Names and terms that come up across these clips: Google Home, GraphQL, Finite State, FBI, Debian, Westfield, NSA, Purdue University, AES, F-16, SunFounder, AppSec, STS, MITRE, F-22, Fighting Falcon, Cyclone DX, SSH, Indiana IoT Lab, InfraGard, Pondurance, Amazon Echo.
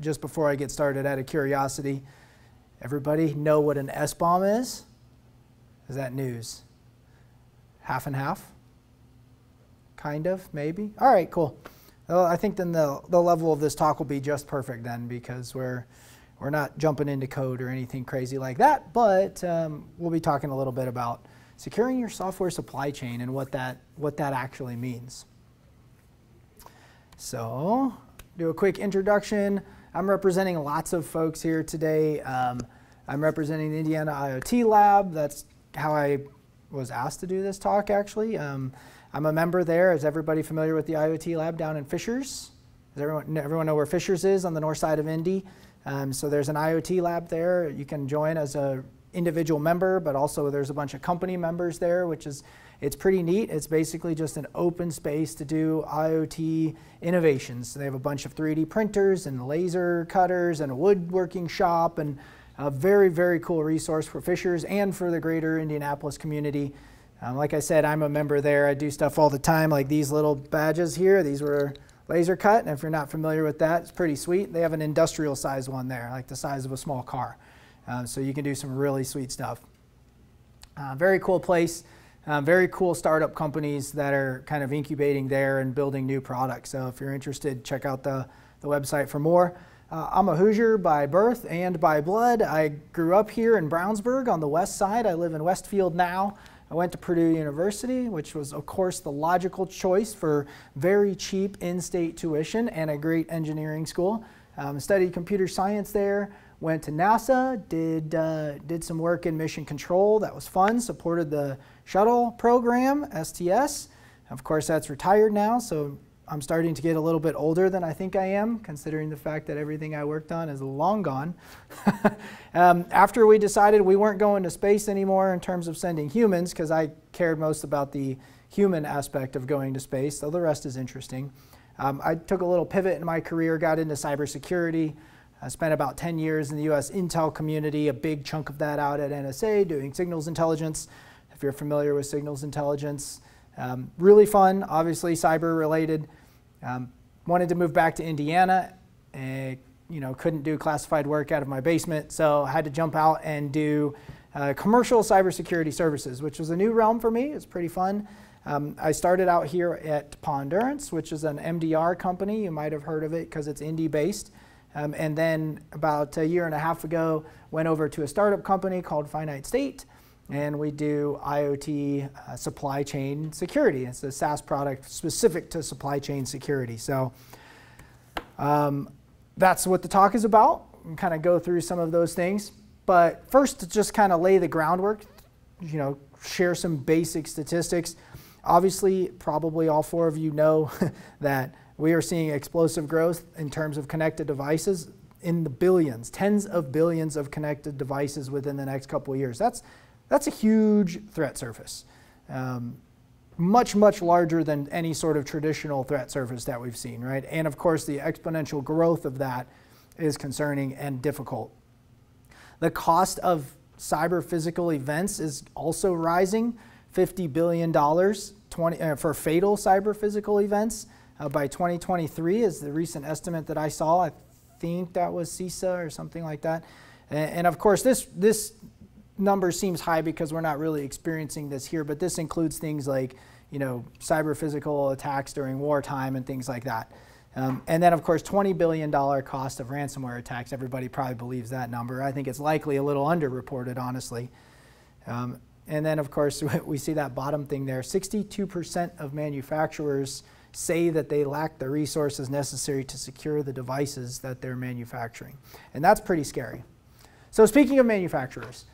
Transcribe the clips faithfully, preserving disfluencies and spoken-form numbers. just before I get started, out of curiosity, everybody know what an S BOM is? Is that news? Half and half? Kind of, maybe? All right, cool. Well, I think then the, the level of this talk will be just perfect then, because we're, we're not jumping into code or anything crazy like that, but um, we'll be talking a little bit about securing your software supply chain and what that, what that actually means. So, do a quick introduction. I'm representing lots of folks here today. Um, I'm representing the Indiana IoT Lab. That's how I was asked to do this talk, actually. Um, I'm a member there. Is everybody familiar with the IoT Lab down in Fishers? Does everyone, everyone know where Fishers is on the north side of Indy? Um, so there's an IoT Lab there. You can join as an individual member, but also there's a bunch of company members there, which is, it's pretty neat. It's basically just an open space to do IoT innovations. So they have a bunch of three D printers and laser cutters and a woodworking shop, and a very, very cool resource for Fishers and for the greater Indianapolis community. Um, like I said, I'm a member there. I do stuff all the time, like these little badges here. These were laser cut, and if you're not familiar with that, it's pretty sweet. They have an industrial size one there, like the size of a small car. Uh, so you can do some really sweet stuff. Uh, very cool place. Um, very cool startup companies that are kind of incubating there and building new products. So if you're interested, check out the, the website for more. Uh, I'm a Hoosier by birth and by blood. I grew up here in Brownsburg on the west side. I live in Westfield now. I went to Purdue University, which was, of course, the logical choice for very cheap in-state tuition and a great engineering school. Um, studied computer science there. Went to NASA, did, uh, did some work in mission control. That was fun. Supported the Shuttle Program, S T S. Of course, that's retired now, so I'm starting to get a little bit older than I think I am, considering the fact that everything I worked on is long gone. um, after we decided we weren't going to space anymore in terms of sending humans, because I cared most about the human aspect of going to space, so the rest is interesting. Um, I took a little pivot in my career, got into cybersecurity. I spent about ten years in the U S Intel community, a big chunk of that out at N S A doing signals intelligence, if you're familiar with signals intelligence. Um, really fun, obviously cyber related. Um, wanted to move back to Indiana, and, you know, couldn't do classified work out of my basement, so I had to jump out and do uh, commercial cybersecurity services, which was a new realm for me. It's pretty fun. Um, I started out here at Pondurance, which is an M D R company. You might have heard of it because it's Indy based. Um, and then about a year and a half ago, went over to a startup company called Finite State, and we do IoT uh, supply chain security. It's a SaaS product specific to supply chain security. So um, that's what the talk is about, and kind of go through some of those things. But first, to just kind of lay the groundwork, you know, share some basic statistics. Obviously, probably all four of you know that we are seeing explosive growth in terms of connected devices in the billions, tens of billions of connected devices within the next couple of years. That's, that's a huge threat surface, um, much, much larger than any sort of traditional threat surface that we've seen, right? And of course, the exponential growth of that is concerning and difficult. The cost of cyber physical events is also rising, fifty billion dollars twenty, uh, for fatal cyber physical events. Uh, by twenty twenty-three is the recent estimate that I saw. I think that was CISA or something like that. And, and of course, this, this number seems high because we're not really experiencing this here, but this includes things like, you know, cyber physical attacks during wartime and things like that. Um, and then, of course, twenty billion dollars cost of ransomware attacks. Everybody probably believes that number. I think it's likely a little underreported, honestly. Um, and then, of course, we see that bottom thing there. sixty-two percent of manufacturers say that they lack the resources necessary to secure the devices that they're manufacturing. And that's pretty scary. So speaking of manufacturers,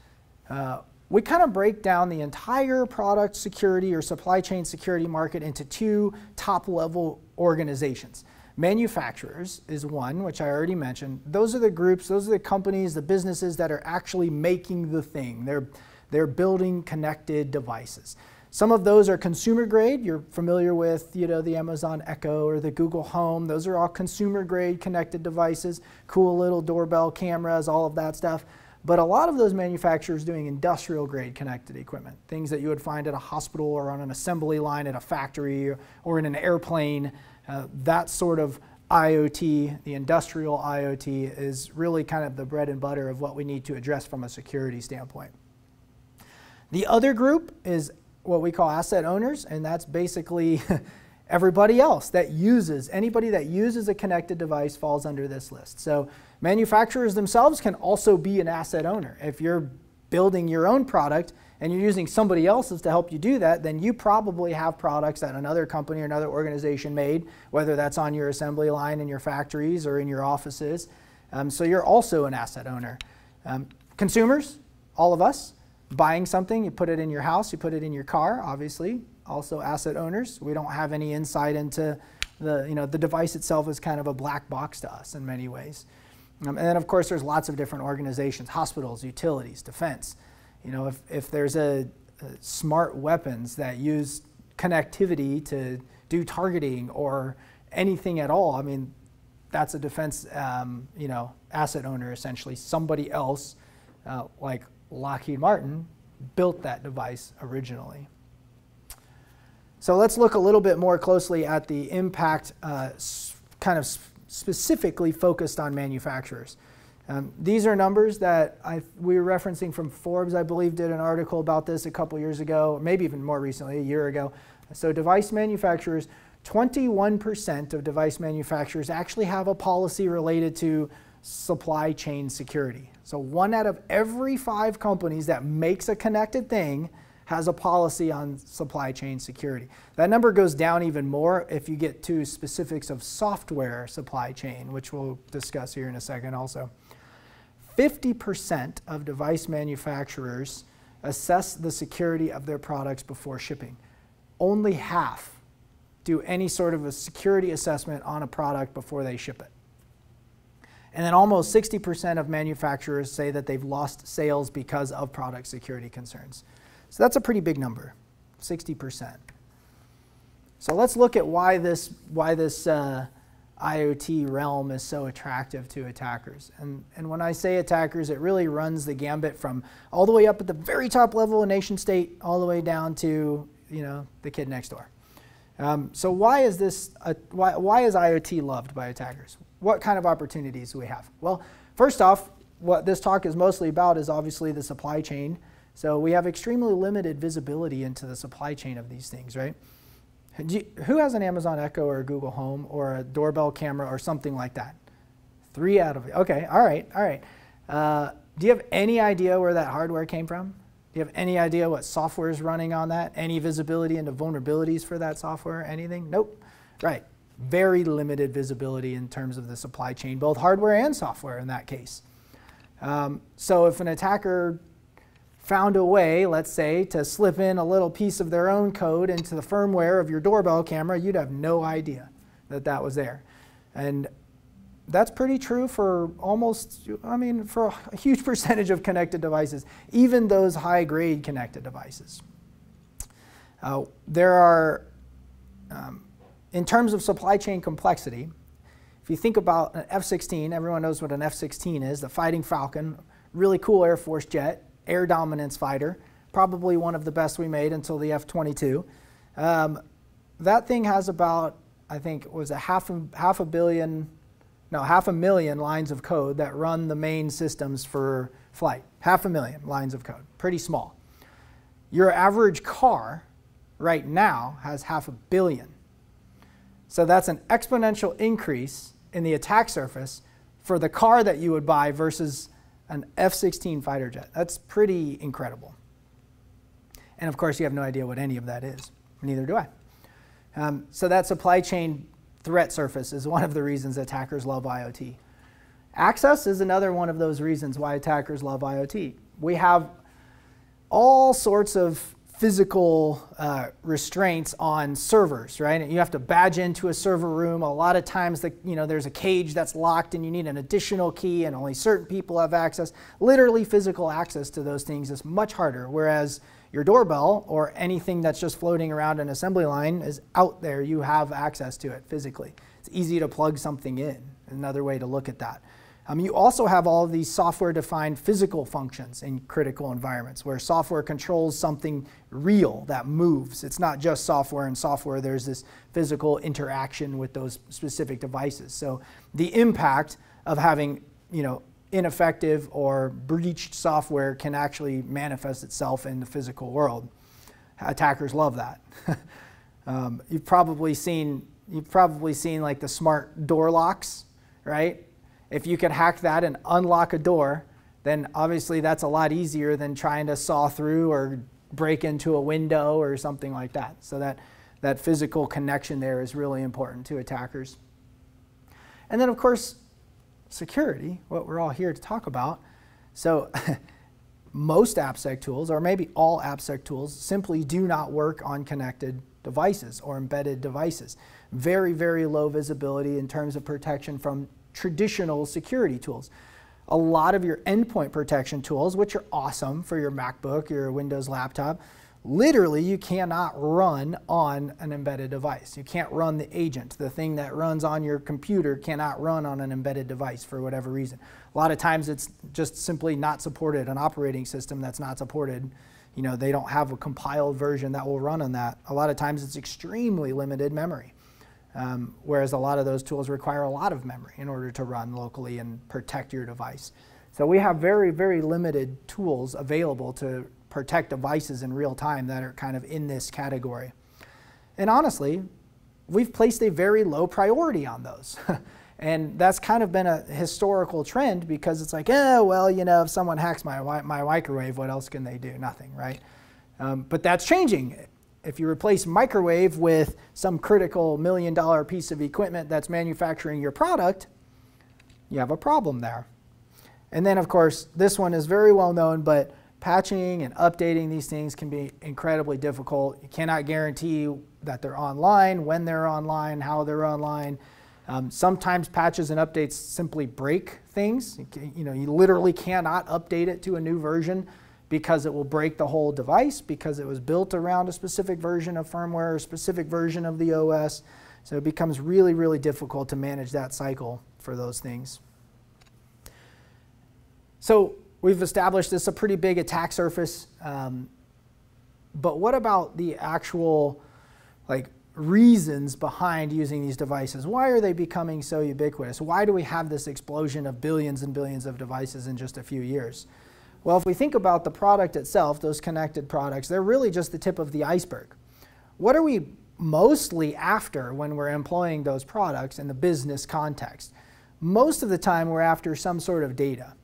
uh, we kind of break down the entire product security or supply chain security market into two top-level organizations. Manufacturers is one, which I already mentioned. Those are the groups, those are the companies, the businesses that are actually making the thing. They're, they're building connected devices. Some of those are consumer grade. You're familiar with, you know, the Amazon Echo or the Google Home. Those are all consumer grade connected devices, cool little doorbell cameras, all of that stuff. But a lot of those manufacturers doing industrial grade connected equipment, things that you would find at a hospital or on an assembly line at a factory or in an airplane, uh, that sort of I O T, the industrial I O T, is really kind of the bread and butter of what we need to address from a security standpoint. The other group is what we call asset owners, and that's basically everybody else that uses, anybody that uses a connected device falls under this list. So manufacturers themselves can also be an asset owner. If you're building your own product and you're using somebody else's to help you do that, then you probably have products that another company or another organization made, whether that's on your assembly line in your factories or in your offices. Um, so you're also an asset owner. Um, consumers, all of us, buying something, you put it in your house, you put it in your car, obviously. Also asset owners. We don't have any insight into the, you know, the device itself is kind of a black box to us in many ways. Um, and then of course there's lots of different organizations, hospitals, utilities, defense. You know, if, if there's a, a smart weapons that use connectivity to do targeting or anything at all, I mean, that's a defense, um, you know, asset owner essentially. Somebody else, uh, like Lockheed Martin, built that device originally. So let's look a little bit more closely at the impact uh, kind of sp specifically focused on manufacturers. Um, these are numbers that I, we were referencing from Forbes, I believe, did an article about this a couple years ago, maybe even more recently, a year ago. So device manufacturers, twenty-one percent of device manufacturers actually have a policy related to supply chain security. So one out of every five companies that makes a connected thing has a policy on supply chain security. That number goes down even more if you get to specifics of software supply chain, which we'll discuss here in a second also. fifty percent of device manufacturers assess the security of their products before shipping. Only half do any sort of a security assessment on a product before they ship it. And then almost sixty percent of manufacturers say that they've lost sales because of product security concerns. So that's a pretty big number, sixty percent. So let's look at why this, why this uh, I O T realm is so attractive to attackers. And, and when I say attackers, it really runs the gambit from all the way up at the very top level of nation state, all the way down to, you know, the kid next door. Um, so why is this, uh, why, why is I O T loved by attackers? What kind of opportunities do we have? Well, first off, what this talk is mostly about is obviously the supply chain. So we have extremely limited visibility into the supply chain of these things, right? Do you, who has an Amazon Echo or a Google Home or a doorbell camera or something like that? Three out of, okay, all right, all right. Uh, do you have any idea where that hardware came from? Do you have any idea what software is running on that? Any visibility into vulnerabilities for that software, anything? Nope, right. Very limited visibility in terms of the supply chain, both hardware and software in that case. Um, so if an attacker found a way, let's say, to slip in a little piece of their own code into the firmware of your doorbell camera, you'd have no idea that that was there. And that's pretty true for almost, I mean, for a huge percentage of connected devices, even those high-grade connected devices. Uh, there are, um, in terms of supply chain complexity, if you think about an F sixteen, everyone knows what an F sixteen is, the Fighting Falcon, really cool Air Force jet, air dominance fighter, probably one of the best we made until the F twenty-two. Um, that thing has about, I think it was a half a, half a billion, no, half a million lines of code that run the main systems for flight. Half a million lines of code, pretty small. Your average car right now has half a billion. So that's an exponential increase in the attack surface for the car that you would buy versus an F sixteen fighter jet. That's pretty incredible. And of course, you have no idea what any of that is. Neither do I. Um, so that supply chain threat surface is one of the reasons attackers love I O T. Access is another one of those reasons why attackers love I O T. We have all sorts of physical uh, restraints on servers, right? And you have to badge into a server room. A lot of times, the, you know, there's a cage that's locked and you need an additional key and only certain people have access. Literally physical access to those things is much harder, whereas your doorbell or anything that's just floating around an assembly line is out there. You have access to it physically. It's easy to plug something in, another way to look at that. Um, you also have all of these software-defined physical functions in critical environments where software controls something real that moves. It's not just software and software. There's this physical interaction with those specific devices. So the impact of having, you know, ineffective or breached software can actually manifest itself in the physical world. Attackers love that. um, you've probably seen, you've probably seen like the smart door locks, right? If you could hack that and unlock a door, then obviously that's a lot easier than trying to saw through or break into a window or something like that. So that, that physical connection there is really important to attackers. And then of course, security, what we're all here to talk about. So most AppSec tools, or maybe all AppSec tools, simply do not work on connected devices or embedded devices. Very, very low visibility in terms of protection from traditional security tools. A lot of your endpoint protection tools, which are awesome for your MacBook, your Windows laptop, literally you cannot run on an embedded device. You can't run the agent. The thing that runs on your computer cannot run on an embedded device for whatever reason. A lot of times it's just simply not supported, an operating system that's not supported. You know, they don't have a compiled version that will run on that. A lot of times it's extremely limited memory. Um, whereas a lot of those tools require a lot of memory in order to run locally and protect your device. So we have very, very limited tools available to protect devices in real time that are kind of in this category. And honestly, we've placed a very low priority on those. And that's kind of been a historical trend because it's like, oh, well, you know, if someone hacks my, my microwave, what else can they do? Nothing, right? Um, but that's changing. If you replace microwave with some critical million dollar piece of equipment that's manufacturing your product, you have a problem there. And then of course, this one is very well known, but patching and updating these things can be incredibly difficult. You cannot guarantee that they're online, when they're online, how they're online. Um, sometimes patches and updates simply break things. You can, you know, you literally cannot update it to a new version, because it will break the whole device, because it was built around a specific version of firmware, or a specific version of the O S. So it becomes really, really difficult to manage that cycle for those things. So we've established this a pretty big attack surface. Um, but what about the actual like reasons behind using these devices? Why are they becoming so ubiquitous? Why do we have this explosion of billions and billions of devices in just a few years? Well, if we think about the product itself, those connected products, they're really just the tip of the iceberg. What are we mostly after when we're employing those products in the business context? Most of the time, we're after some sort of data.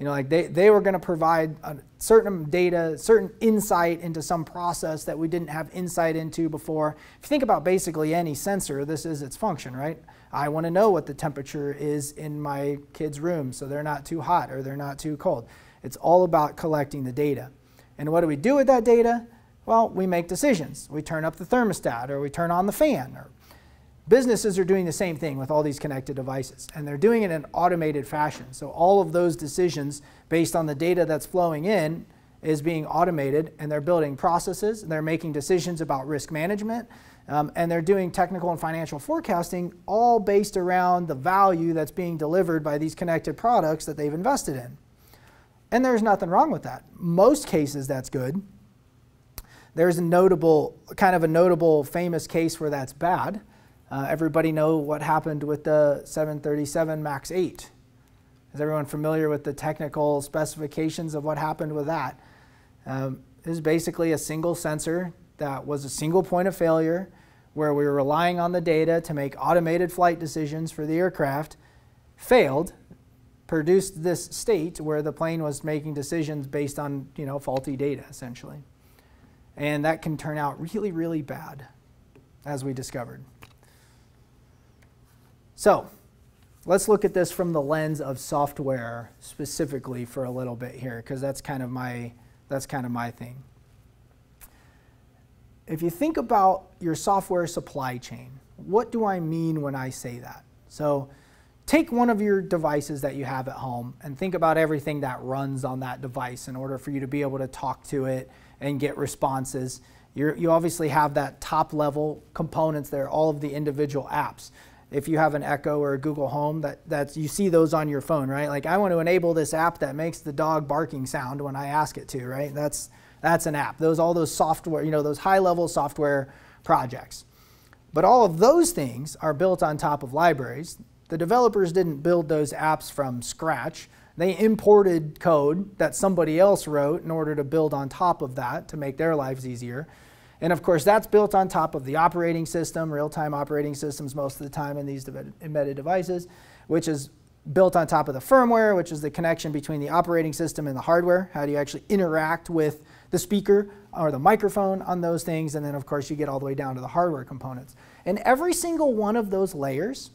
You know, like they, they were going to provide a certain data, certain insight into some process that we didn't have insight into before. If you think about basically any sensor, this is its function, right? I want to know what the temperature is in my kid's room so they're not too hot or they're not too cold. It's all about collecting the data. And what do we do with that data? Well, we make decisions. We turn up the thermostat or we turn on the fan. Or businesses are doing the same thing with all these connected devices. And they're doing it in an automated fashion. So all of those decisions based on the data that's flowing in is being automated. And they're building processes. And they're making decisions about risk management. Um, and they're doing technical and financial forecasting, all based around the value that's being delivered by these connected products that they've invested in. And there's nothing wrong with that. Most cases, that's good. There's a notable, kind of a notable famous case where that's bad. Uh, everybody know what happened with the seven thirty-seven MAX eight. Is everyone familiar with the technical specifications of what happened with that? Um, it was basically a single sensor that was a single point of failure where we were relying on the data to make automated flight decisions for the aircraft, failed, produced this state where the plane was making decisions based on, you know, faulty data, essentially. And that can turn out really, really bad, as we discovered. So let's look at this from the lens of software specifically for a little bit here, because that's kind of my, that's kind of my thing. If you think about your software supply chain, what do I mean when I say that? So take one of your devices that you have at home and think about everything that runs on that device in order for you to be able to talk to it and get responses. You're, you obviously have that top level components there, all of the individual apps. if you have an Echo or a Google Home, that, that's, you see those on your phone, right? Like, I want to enable this app that makes the dog barking sound when I ask it to, right? That's, that's an app. Those, all those software, you know, those high-level software projects. But all of those things are built on top of libraries. The developers didn't build those apps from scratch. They imported code that somebody else wrote in order to build on top of that to make their lives easier. And of course, that's built on top of the operating system, real-time operating systems most of the time in these embedded devices, which is built on top of the firmware, which is the connection between the operating system and the hardware. How do you actually interact with the speaker or the microphone on those things? And then, of course, you get all the way down to the hardware components. And every single one of those layers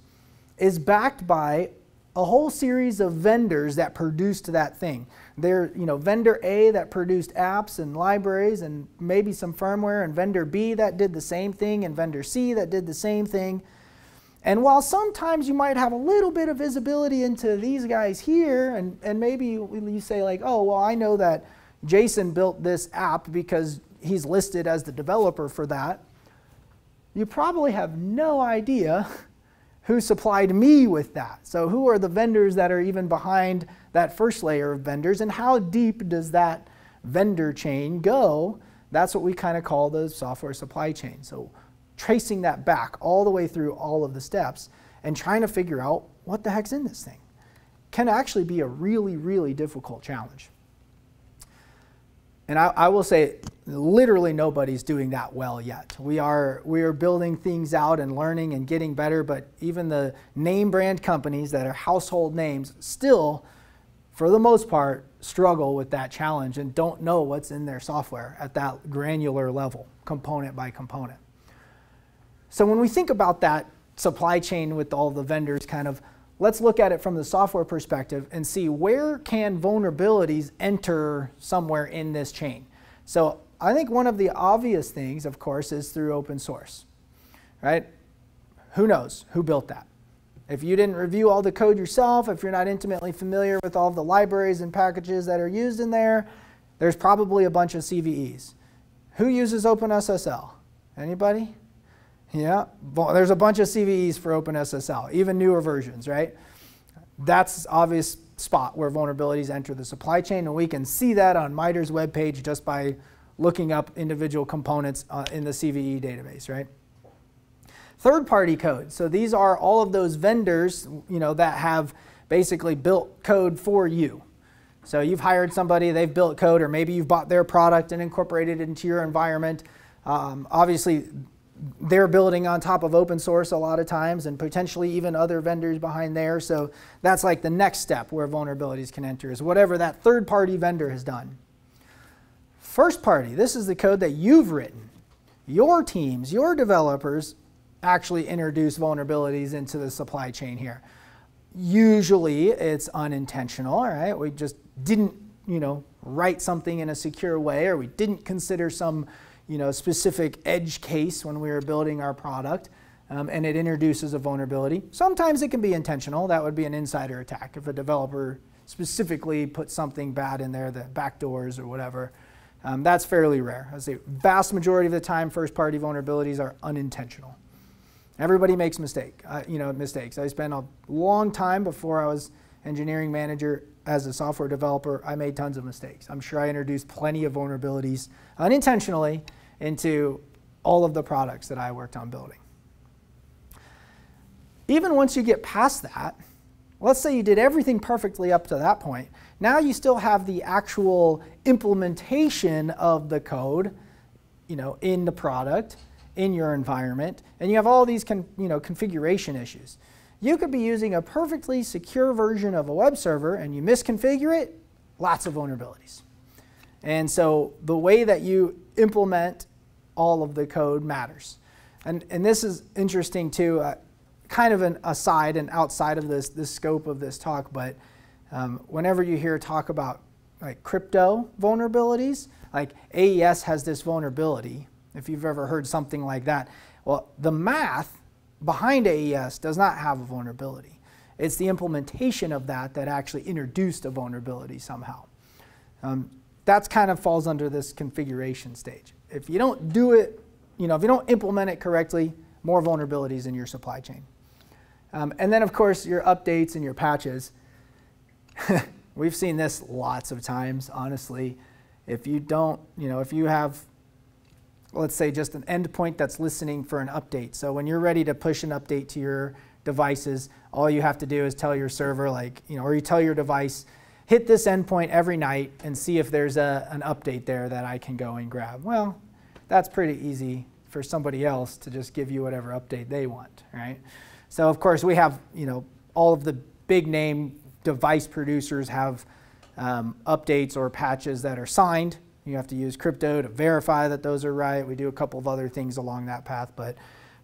is backed by a whole series of vendors that produced that thing. They're, you know, vendor A that produced apps and libraries and maybe some firmware, and vendor B that did the same thing, and vendor C that did the same thing. And while sometimes you might have a little bit of visibility into these guys here, and, and maybe you say like, oh, well, I know that Jason built this app because he's listed as the developer for that, you probably have no idea who supplied me with that. So who are the vendors that are even behind that first layer of vendors, and how deep does that vendor chain go? That's what we kind of call the software supply chain. So tracing that back all the way through all of the steps and trying to figure out what the heck's in this thing can actually be a really, really difficult challenge. And I, I will say, literally nobody's doing that well yet. We are, we are building things out and learning and getting better, but even the name brand companies that are household names still, for the most part, struggle with that challenge and don't know what's in their software at that granular level, component by component. So when we think about that supply chain with all the vendors, kind of, let's look at it from the software perspective and see where can vulnerabilities enter somewhere in this chain. So I think one of the obvious things, of course, is through open source, right? Who knows who built that? If you didn't review all the code yourself, if you're not intimately familiar with all the libraries and packages that are used in there, there's probably a bunch of C V Es. Who uses OpenSSL? Anybody? Yeah, there's a bunch of C V Es for OpenSSL, even newer versions, right? That's obvious spot where vulnerabilities enter the supply chain, and we can see that on MITRE's webpage just by looking up individual components uh, in the C V E database, right? Third-party code. So these are all of those vendors, you know, that have basically built code for you. So you've hired somebody, they've built code, or maybe you've bought their product and incorporated it into your environment. Um, obviously, they're building on top of open source a lot of times, and potentially even other vendors behind there. So that's like the next step where vulnerabilities can enter, is whatever that third party vendor has done. First party, this is the code that you've written. Your teams, your developers actually introduce vulnerabilities into the supply chain here. Usually it's unintentional, all right? We just didn't, you know, write something in a secure way, or we didn't consider some you know, specific edge case when we were building our product, um, and it introduces a vulnerability. Sometimes it can be intentional. That would be an insider attack. If a developer specifically put something bad in there, the backdoors or whatever, um, that's fairly rare. I'd say vast majority of the time, first-party vulnerabilities are unintentional. Everybody makes mistake, uh, you know, mistakes. I spent a long time before I was engineering manager as a software developer. I made tons of mistakes. I'm sure I introduced plenty of vulnerabilities unintentionally into all of the products that I worked on building. Even once you get past that, let's say you did everything perfectly up to that point, now you still have the actual implementation of the code, you know, in the product, in your environment, and you have all these con you know, configuration issues. You could be using a perfectly secure version of a web server, and you misconfigure it, lots of vulnerabilities. And so the way that you implement all of the code matters. And, and this is interesting too, uh, kind of an aside and outside of this, this scope of this talk, but um, whenever you hear talk about like crypto vulnerabilities, like A E S has this vulnerability, if you've ever heard something like that. Well, the math behind A E S does not have a vulnerability. It's the implementation of that that actually introduced a vulnerability somehow. Um, that's kind of falls under this configuration stage. If you don't do it, you know, if you don't implement it correctly, more vulnerabilities in your supply chain. Um, and then, of course, your updates and your patches. We've seen this lots of times, honestly. If you don't, you know, if you have, let's say, just an endpoint that's listening for an update. So when you're ready to push an update to your devices, all you have to do is tell your server, like, you know, or you tell your device, hit this endpoint every night and see if there's a, an update there that I can go and grab. Well, that's pretty easy for somebody else to just give you whatever update they want, right? So of course we have, you know, all of the big name device producers have um, updates or patches that are signed. You have to use crypto to verify that those are right. We do a couple of other things along that path, but,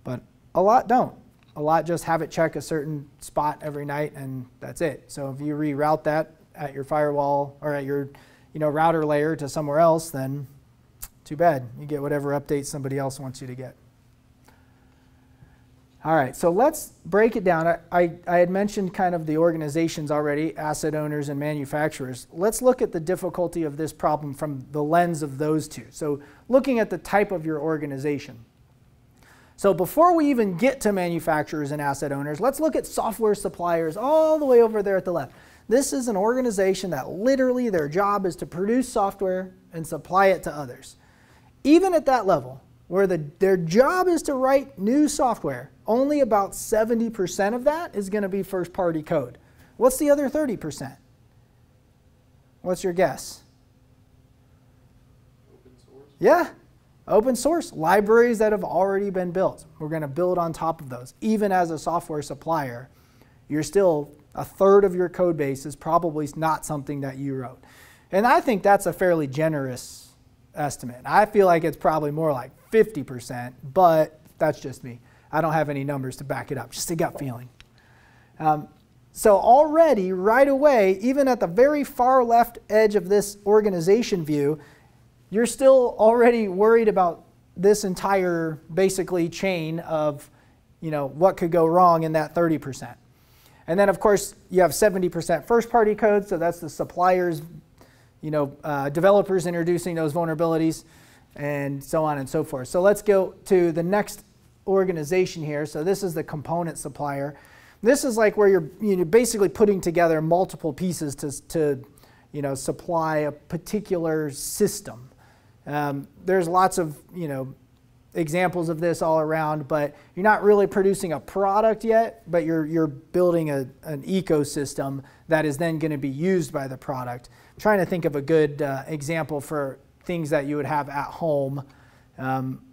but a lot don't. A lot just have it check a certain spot every night and that's it. So if you reroute that at your firewall or at your, you know, router layer to somewhere else, then too bad. You get whatever updates somebody else wants you to get. All right, so let's break it down. I, I, I had mentioned kind of the organizations already, asset owners and manufacturers. Let's look at the difficulty of this problem from the lens of those two. So looking at the type of your organization. So before we even get to manufacturers and asset owners, let's look at software suppliers all the way over there at the left. This is an organization that literally their job is to produce software and supply it to others. Even at that level, where the, their job is to write new software, only about seventy percent of that is going to be first-party code. What's the other thirty percent? What's your guess? Open source. Yeah. Open source, libraries that have already been built. We're going to build on top of those. Even as a software supplier, you're still a third of your code base is probably not something that you wrote. And I think that's a fairly generous estimate. I feel like it's probably more like fifty percent, but that's just me. I don't have any numbers to back it up, just a gut feeling. Um, so already, right away, even at the very far left edge of this organization view, you're still already worried about this entire, basically, chain of, you know, what could go wrong in that thirty percent. And then, of course, you have seventy percent first-party code, so that's the suppliers, you know, uh, developers introducing those vulnerabilities, and so on and so forth. So let's go to the next organization here. So this is the component supplier. This is like where you're, you know, basically putting together multiple pieces to, to you know, supply a particular system. Um, there's lots of, you know, examples of this all around, but you're not really producing a product yet, but you're, you're building a, an ecosystem that is then going to be used by the product. I'm trying to think of a good uh, example for things that you would have at home. Um,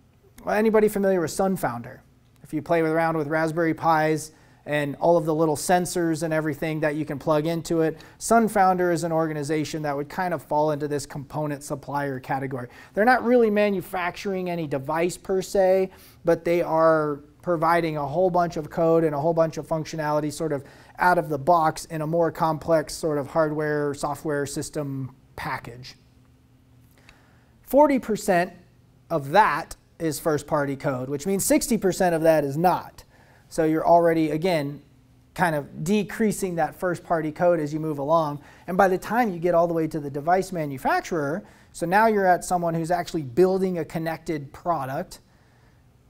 anybody familiar with SunFounder? If you play around with Raspberry Pis and all of the little sensors and everything that you can plug into it, SunFounder is an organization that would kind of fall into this component supplier category. They're not really manufacturing any device per se, but they are providing a whole bunch of code and a whole bunch of functionality sort of out of the box in a more complex sort of hardware, software system package. forty percent of that is first-party code, which means sixty percent of that is not. So you're already, again, kind of decreasing that first-party code as you move along. And by the time you get all the way to the device manufacturer, so now you're at someone who's actually building a connected product,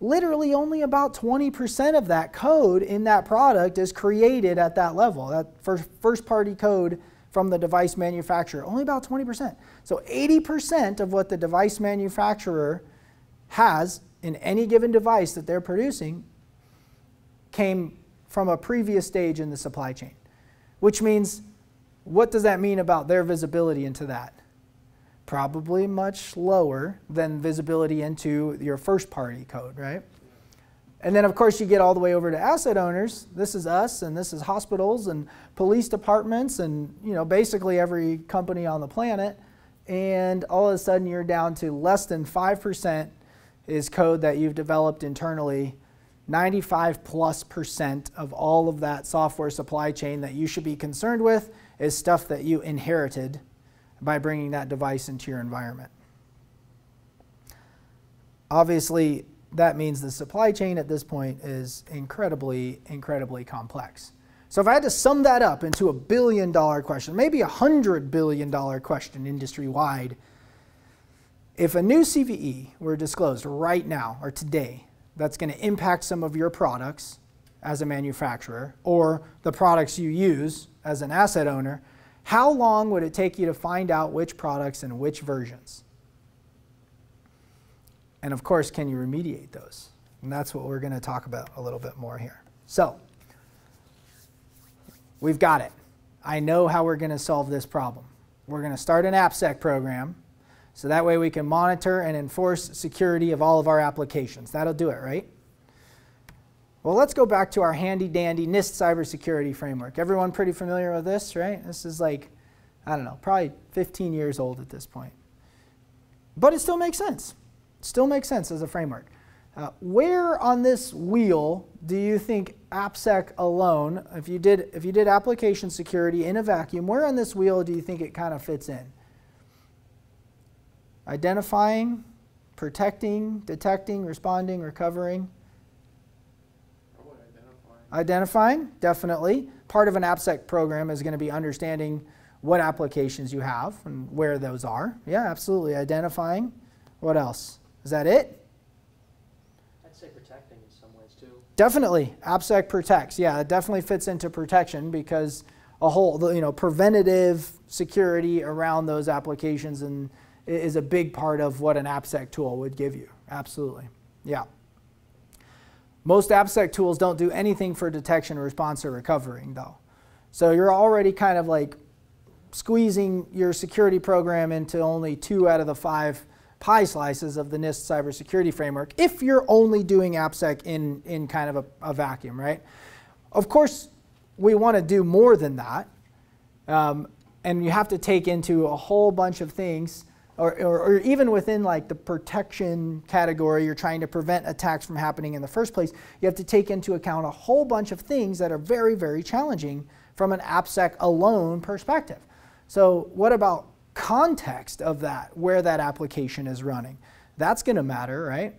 literally only about twenty percent of that code in that product is created at that level. That first-party code from the device manufacturer, only about twenty percent. So eighty percent of what the device manufacturer has in any given device that they're producing came from a previous stage in the supply chain, which means, what does that mean about their visibility into that? Probably much lower than visibility into your first party code, right? And then of course you get all the way over to asset owners. This is us, and this is hospitals and police departments and, you know, basically every company on the planet. And all of a sudden you're down to less than five percent is code that you've developed internally. ninety-five plus percent of all of that software supply chain that you should be concerned with is stuff that you inherited by bringing that device into your environment. Obviously, that means the supply chain at this point is incredibly, incredibly complex. So if I had to sum that up into a billion dollar question, maybe a hundred billion dollar question industry-wide, if a new C V E were disclosed right now or today, that's going to impact some of your products as a manufacturer or the products you use as an asset owner, how long would it take you to find out which products and which versions? And of course, can you remediate those? And that's what we're going to talk about a little bit more here. So we've got it. I know how we're going to solve this problem. We're going to start an AppSec program, so that way we can monitor and enforce security of all of our applications. That'll do it, right? Well, let's go back to our handy-dandy NIST cybersecurity framework. Everyone pretty familiar with this, right? This is like, I don't know, probably fifteen years old at this point. But it still makes sense. It still makes sense as a framework. Uh, where on this wheel do you think AppSec alone, if you did, if you did application security in a vacuum, where on this wheel do you think it kind of fits in? Identifying, protecting, detecting, responding, recovering. Identifying, definitely. Part of an AppSec program is going to be understanding what applications you have and where those are. Yeah, absolutely. Identifying. What else? Is that it? I'd say protecting in some ways too. Definitely. AppSec protects. Yeah, it definitely fits into protection because a whole, you know, preventative security around those applications and is a big part of what an AppSec tool would give you. Absolutely. Yeah. Most AppSec tools don't do anything for detection, response, or recovering, though. So you're already kind of like squeezing your security program into only two out of the five pie slices of the NIST cybersecurity framework if you're only doing AppSec in, in kind of a, a vacuum, right? Of course, we want to do more than that. Um, and you have to take into a whole bunch of things. Or, or, or even within like the protection category, you're trying to prevent attacks from happening in the first place, you have to take into account a whole bunch of things that are very, very challenging from an AppSec alone perspective. So what about context of that, where that application is running? That's going to matter, right?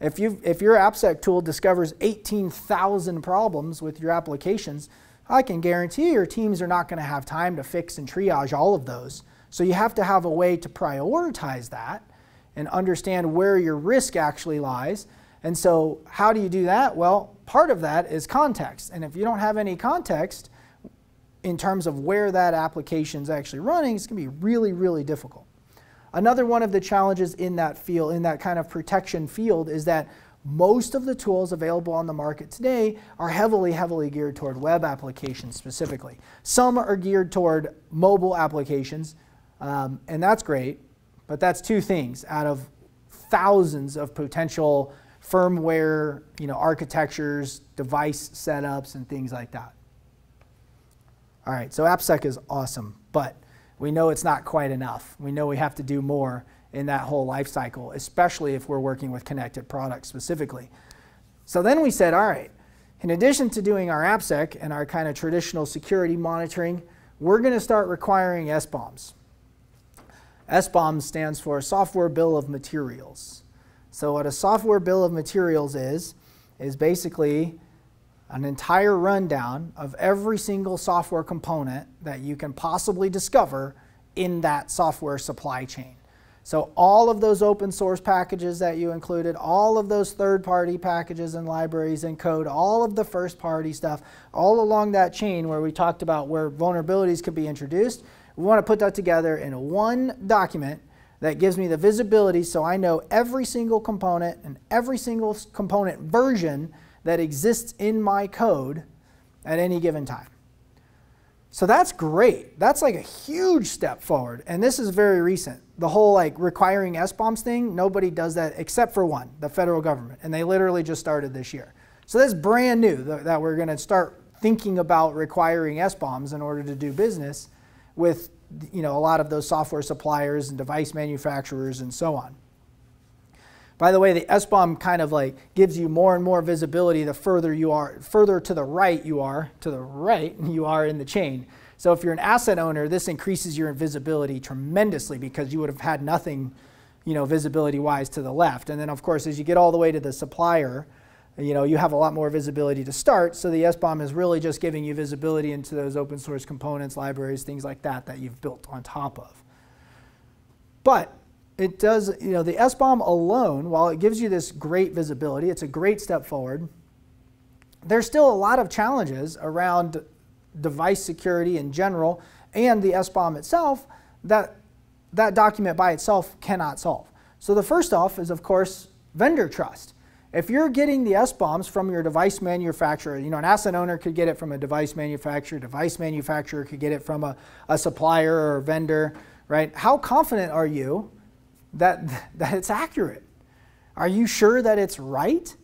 If, you've, if your AppSec tool discovers eighteen thousand problems with your applications, I can guarantee your teams are not going to have time to fix and triage all of those. So you have to have a way to prioritize that and understand where your risk actually lies. And so how do you do that? Well, part of that is context. And if you don't have any context in terms of where that application is actually running, it's going to be really, really difficult. Another one of the challenges in that field, in that kind of protection field, is that most of the tools available on the market today are heavily, heavily geared toward web applications specifically. Some are geared toward mobile applications. Um, and that's great, but that's two things out of thousands of potential firmware, you know, architectures, device setups, and things like that. All right, so AppSec is awesome, but we know it's not quite enough. We know we have to do more in that whole life cycle, especially if we're working with connected products specifically. So then we said, all right, in addition to doing our AppSec and our kind of traditional security monitoring, we're going to start requiring S BOMs. S BOM stands for Software Bill of Materials. So what a Software Bill of Materials is, is basically an entire rundown of every single software component that you can possibly discover in that software supply chain. So all of those open source packages that you included, all of those third-party packages and libraries and code, all of the first-party stuff, all along that chain where we talked about where vulnerabilities could be introduced, we want to put that together in one document that gives me the visibility so I know every single component and every single component version that exists in my code at any given time. So that's great. That's like a huge step forward. And this is very recent. The whole like requiring S BOMs thing, nobody does that except for one, the federal government. And they literally just started this year. So that's brand new that we're going to start thinking about requiring S BOMs in order to do business with, you know, a lot of those software suppliers and device manufacturers and so on. By the way, the S BOM kind of like gives you more and more visibility the further you are, further to the right you are, to the right you are in the chain. So if you're an asset owner, this increases your invisibility tremendously because you would have had nothing, you know, visibility-wise to the left. And then, of course, as you get all the way to the supplier, you know, you have a lot more visibility to start. So the S BOM is really just giving you visibility into those open source components, libraries, things like that that you've built on top of. But it does, you know, the S BOM alone, while it gives you this great visibility, it's a great step forward, there's still a lot of challenges around device security in general and the S BOM itself that that document by itself cannot solve. So the first off is, of course, vendor trust. If you're getting the S BOMs from your device manufacturer, you know, an asset owner could get it from a device manufacturer, device manufacturer could get it from a, a supplier or a vendor, right? How confident are you that, that it's accurate? Are you sure that it's right?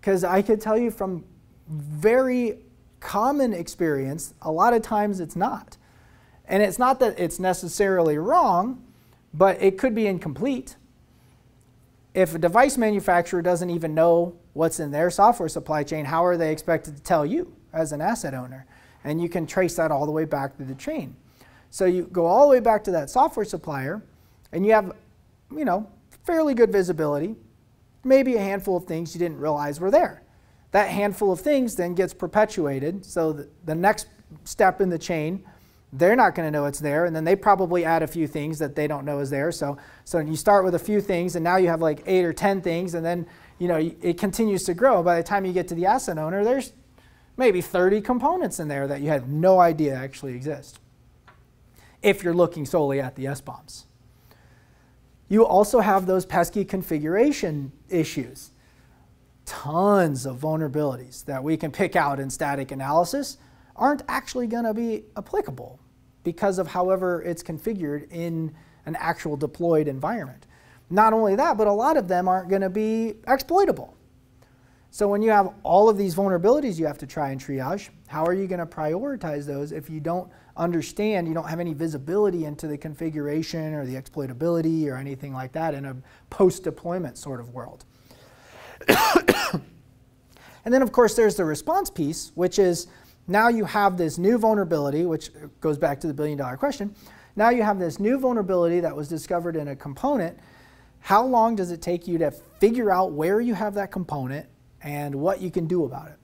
Because I could tell you from very common experience, a lot of times it's not. And it's not that it's necessarily wrong, but it could be incomplete. If a device manufacturer doesn't even know what's in their software supply chain, how are they expected to tell you as an asset owner? And you can trace that all the way back through the chain. So you go all the way back to that software supplier, and you have, you know, fairly good visibility, maybe a handful of things you didn't realize were there. That handful of things then gets perpetuated, so that the next step in the chain, they're not going to know it's there, and then they probably add a few things that they don't know is there. So, so you start with a few things, and now you have like eight or ten things, and then you know it continues to grow. By the time you get to the asset owner, there's maybe thirty components in there that you had no idea actually exist, if you're looking solely at the S BOMs. You also have those pesky configuration issues. Tons of vulnerabilities that we can pick out in static analysis aren't actually going to be applicable because of however it's configured in an actual deployed environment. Not only that, but a lot of them aren't going to be exploitable. So when you have all of these vulnerabilities you have to try and triage, how are you going to prioritize those if you don't understand, you don't have any visibility into the configuration or the exploitability or anything like that in a post-deployment sort of world? And then, of course, there's the response piece, which is, now you have this new vulnerability, which goes back to the billion dollar question. Now you have this new vulnerability that was discovered in a component. How long does it take you to figure out where you have that component and what you can do about it?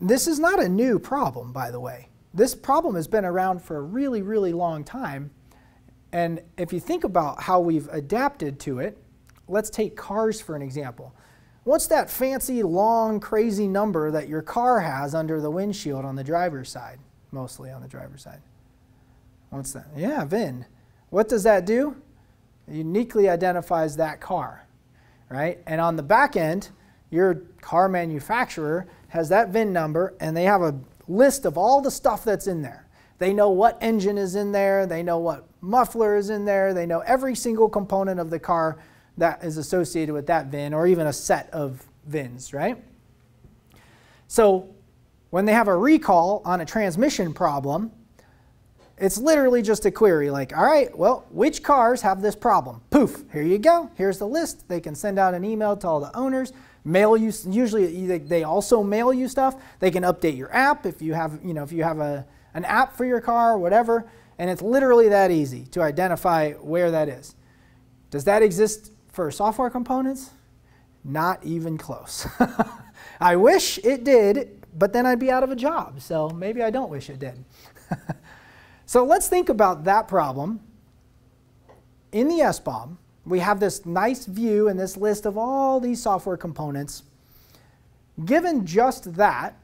This is not a new problem, by the way. This problem has been around for a really, really long time. And if you think about how we've adapted to it, let's take cars for an example. What's that fancy, long, crazy number that your car has under the windshield on the driver's side? Mostly on the driver's side. What's that? Yeah, V I N. What does that do? It uniquely identifies that car, right? And on the back end, your car manufacturer has that V I N number, and they have a list of all the stuff that's in there. They know what engine is in there. They know what muffler is in there. They know every single component of the car that is associated with that V I N, or even a set of V I Ns, right? So when they have a recall on a transmission problem, it's literally just a query like, all right, well, which cars have this problem? Poof, here you go. Here's the list. They can send out an email to all the owners, mail you, usually they also mail you stuff. They can update your app if you have, you know, if you have a, an app for your car or whatever, and it's literally that easy to identify where that is. Does that exist for software components? Not even close. I wish it did, but then I'd be out of a job, so maybe I don't wish it did. So let's think about that problem. In the S BOM, we have this nice view and this list of all these software components. Given just that,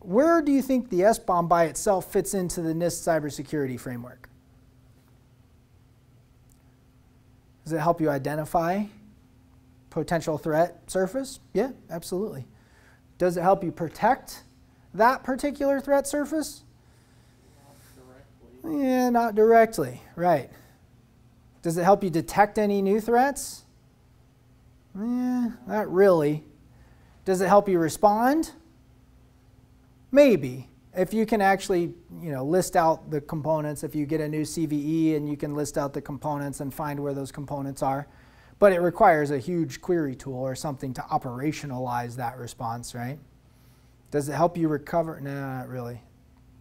where do you think the S BOM by itself fits into the NIST cybersecurity framework? Does it help you identify potential threat surface? Yeah, absolutely. Does it help you protect that particular threat surface? Not directly. Yeah, not directly, right. Does it help you detect any new threats? Yeah, not really. Does it help you respond? Maybe. If you can actually, you know, list out the components, if you get a new C V E and you can list out the components and find where those components are. But it requires a huge query tool or something to operationalize that response, right? Does it help you recover? No, not really.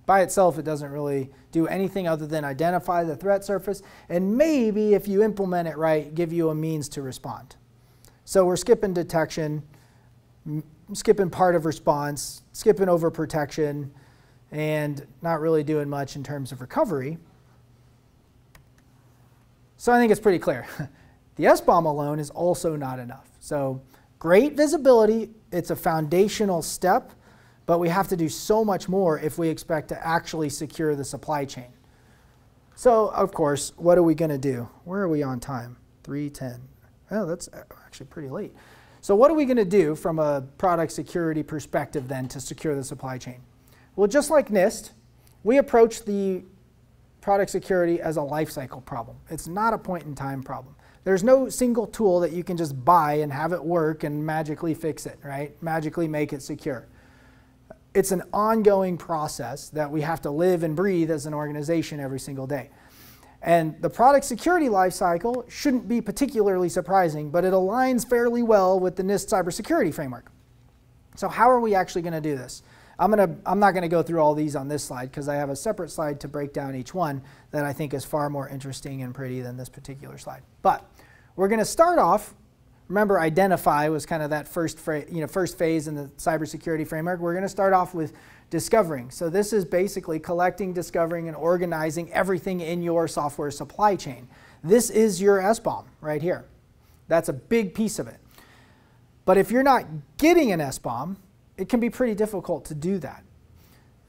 By itself, it doesn't really do anything other than identify the threat surface and maybe, if you implement it right, give you a means to respond. So we're skipping detection, skipping part of response, skipping over protection, and not really doing much in terms of recovery. So I think it's pretty clear. The S BOM alone is also not enough. So Great visibility, it's a foundational step, but we have to do so much more if we expect to actually secure the supply chain. So, of course, what are we going to do? Where are we on time? three ten. Oh, that's actually pretty late. So what are we going to do from a product security perspective then to secure the supply chain? Well, just like NIST, we approach the product security as a life cycle problem. It's not a point in time problem. There's no single tool that you can just buy and have it work and magically fix it, right? Magically make it secure. It's an ongoing process that we have to live and breathe as an organization every single day. And the product security lifecycle shouldn't be particularly surprising, but it aligns fairly well with the NIST cybersecurity framework. So how are we actually going to do this? I'm, gonna, I'm not going to go through all these on this slide because I have a separate slide to break down each one that I think is far more interesting and pretty than this particular slide. But we're going to start off, remember identify was kind of that first, you know, first phase in the cybersecurity framework. We're going to start off with discovering. So this is basically collecting, discovering, and organizing everything in your software supply chain. This is your S BOM right here. That's a big piece of it. But if you're not getting an S BOM, it can be pretty difficult to do that.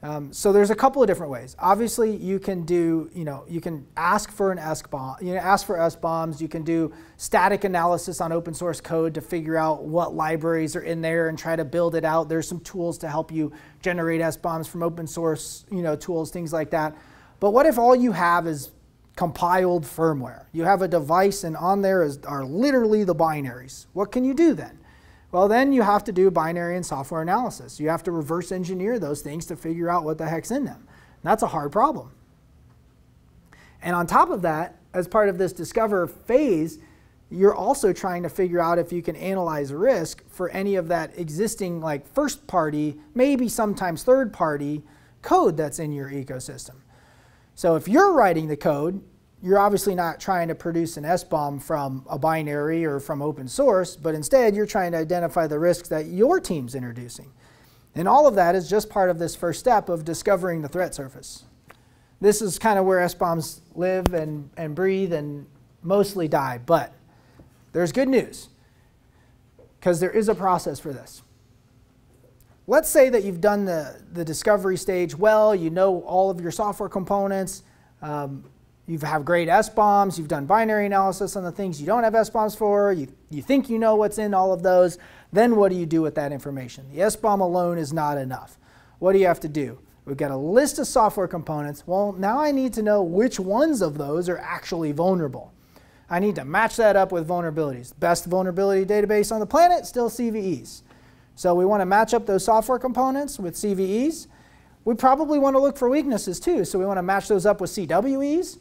Um, so there's a couple of different ways. Obviously, you can do, you know, you can ask for an S BOM, you know, ask for S BOMs. You can do static analysis on open source code to figure out what libraries are in there and try to build it out. There's some tools to help you generate S BOMs from open source, you know, tools, things like that. But what if all you have is compiled firmware? You have a device, and on there is, are literally the binaries. What can you do then? Well, then you have to do binary and software analysis. You have to reverse engineer those things to figure out what the heck's in them. And that's a hard problem. And on top of that, as part of this discover phase, you're also trying to figure out if you can analyze risk for any of that existing, like, first party, maybe sometimes third party code that's in your ecosystem. So if you're writing the code, you're obviously not trying to produce an S BOM from a binary or from open source, but instead you're trying to identify the risks that your team's introducing. And all of that is just part of this first step of discovering the threat surface. This is kind of where S BOMs live and, and breathe and mostly die, but there's good news, because there is a process for this. Let's say that you've done the, the discovery stage well, you know all of your software components, um, you have great S BOMs, you've done binary analysis on the things you don't have S BOMs for, you, you think you know what's in all of those, then what do you do with that information? The S BOM alone is not enough. What do you have to do? We've got a list of software components. Well, now I need to know which ones of those are actually vulnerable. I need to match that up with vulnerabilities. Best vulnerability database on the planet, still C V Es. So we want to match up those software components with C V Es. We probably want to look for weaknesses too, so we want to match those up with C W Es.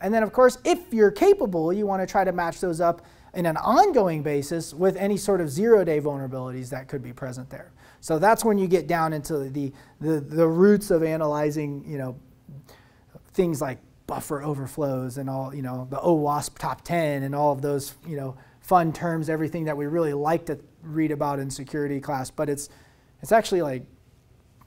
And then, of course, if you're capable, you want to try to match those up in an ongoing basis with any sort of zero-day vulnerabilities that could be present there. So that's when you get down into the, the, the roots of analyzing, you know, things like buffer overflows and all, you know, the OWASP top ten and all of those, you know, fun terms, everything that we really like to read about in security class. But it's, it's actually like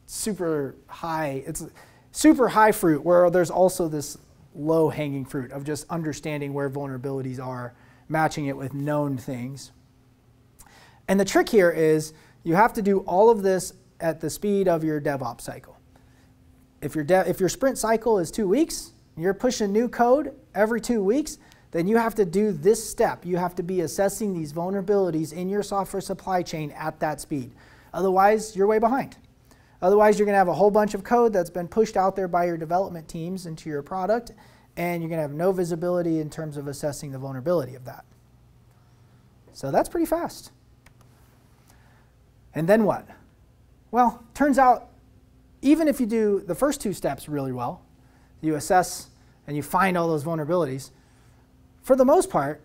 super high, it's super high fruit where there's also this low-hanging fruit of just understanding where vulnerabilities are, matching it with known things. And the trick here is you have to do all of this at the speed of your DevOps cycle. If your, de if your sprint cycle is two weeks, you're pushing new code every two weeks, then you have to do this step. You have to be assessing these vulnerabilities in your software supply chain at that speed. Otherwise, you're way behind. Otherwise, you're going to have a whole bunch of code that's been pushed out there by your development teams into your product, and you're going to have no visibility in terms of assessing the vulnerability of that. So that's pretty fast. And then what? Well, turns out, even if you do the first two steps really well, you assess and you find all those vulnerabilities, for the most part,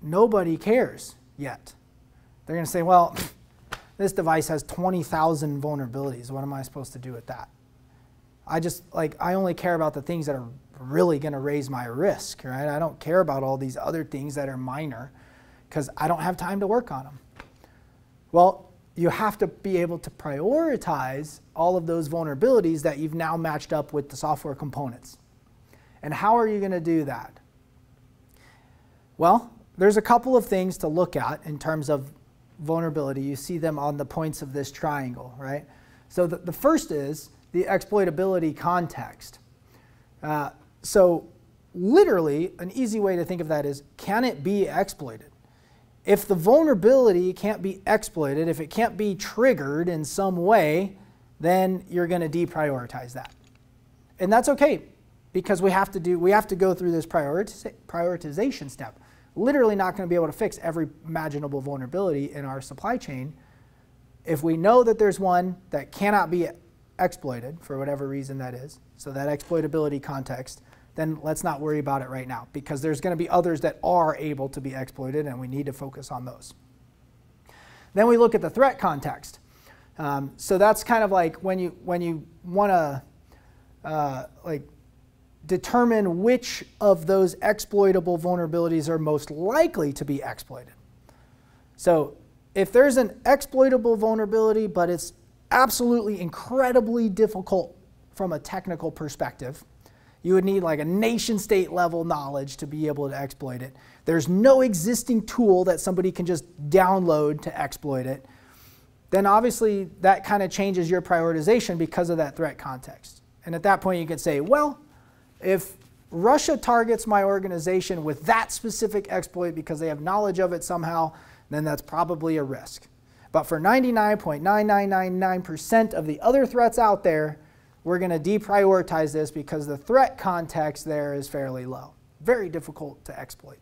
nobody cares yet. They're going to say, well, this device has twenty thousand vulnerabilities. What am I supposed to do with that? I just, like, I only care about the things that are really going to raise my risk, right? I don't care about all these other things that are minor because I don't have time to work on them. Well, you have to be able to prioritize all of those vulnerabilities that you've now matched up with the software components. And how are you going to do that? Well, there's a couple of things to look at in terms of vulnerability, you see them on the points of this triangle, right? So the, the first is the exploitability context. Uh, so literally, an easy way to think of that is, can it be exploited? If the vulnerability can't be exploited, if it can't be triggered in some way, then you're going to deprioritize that. And that's okay, because we have to do, we have to go through this prioritization step. Literally not going to be able to fix every imaginable vulnerability in our supply chain. If we know that there's one that cannot be exploited, for whatever reason that is, so that exploitability context, then let's not worry about it right now, because there's going to be others that are able to be exploited, and we need to focus on those. Then we look at the threat context. Um, so that's kind of like when you when you want to uh, like determine which of those exploitable vulnerabilities are most likely to be exploited. So if there's an exploitable vulnerability, but it's absolutely incredibly difficult from a technical perspective, you would need like a nation state level knowledge to be able to exploit it. There's no existing tool that somebody can just download to exploit it. Then obviously that kind of changes your prioritization because of that threat context. And at that point you could say, well, if Russia targets my organization with that specific exploit because they have knowledge of it somehow, then that's probably a risk. But for ninety-nine point nine nine nine nine percent of the other threats out there, we're going to deprioritize this because the threat context there is fairly low. Very difficult to exploit.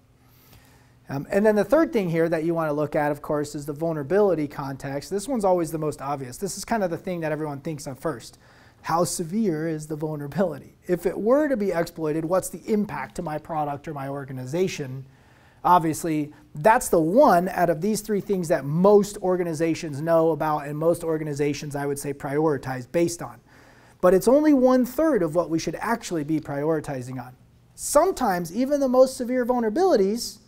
Um, and then the third thing here that you want to look at, of course, is the vulnerability context. This one's always the most obvious. This is kind of the thing that everyone thinks of first. How severe is the vulnerability? If it were to be exploited, what's the impact to my product or my organization? Obviously, that's the one out of these three things that most organizations know about, and most organizations, I would say, prioritize based on. But it's only one-third of what we should actually be prioritizing on. Sometimes even the most severe vulnerabilities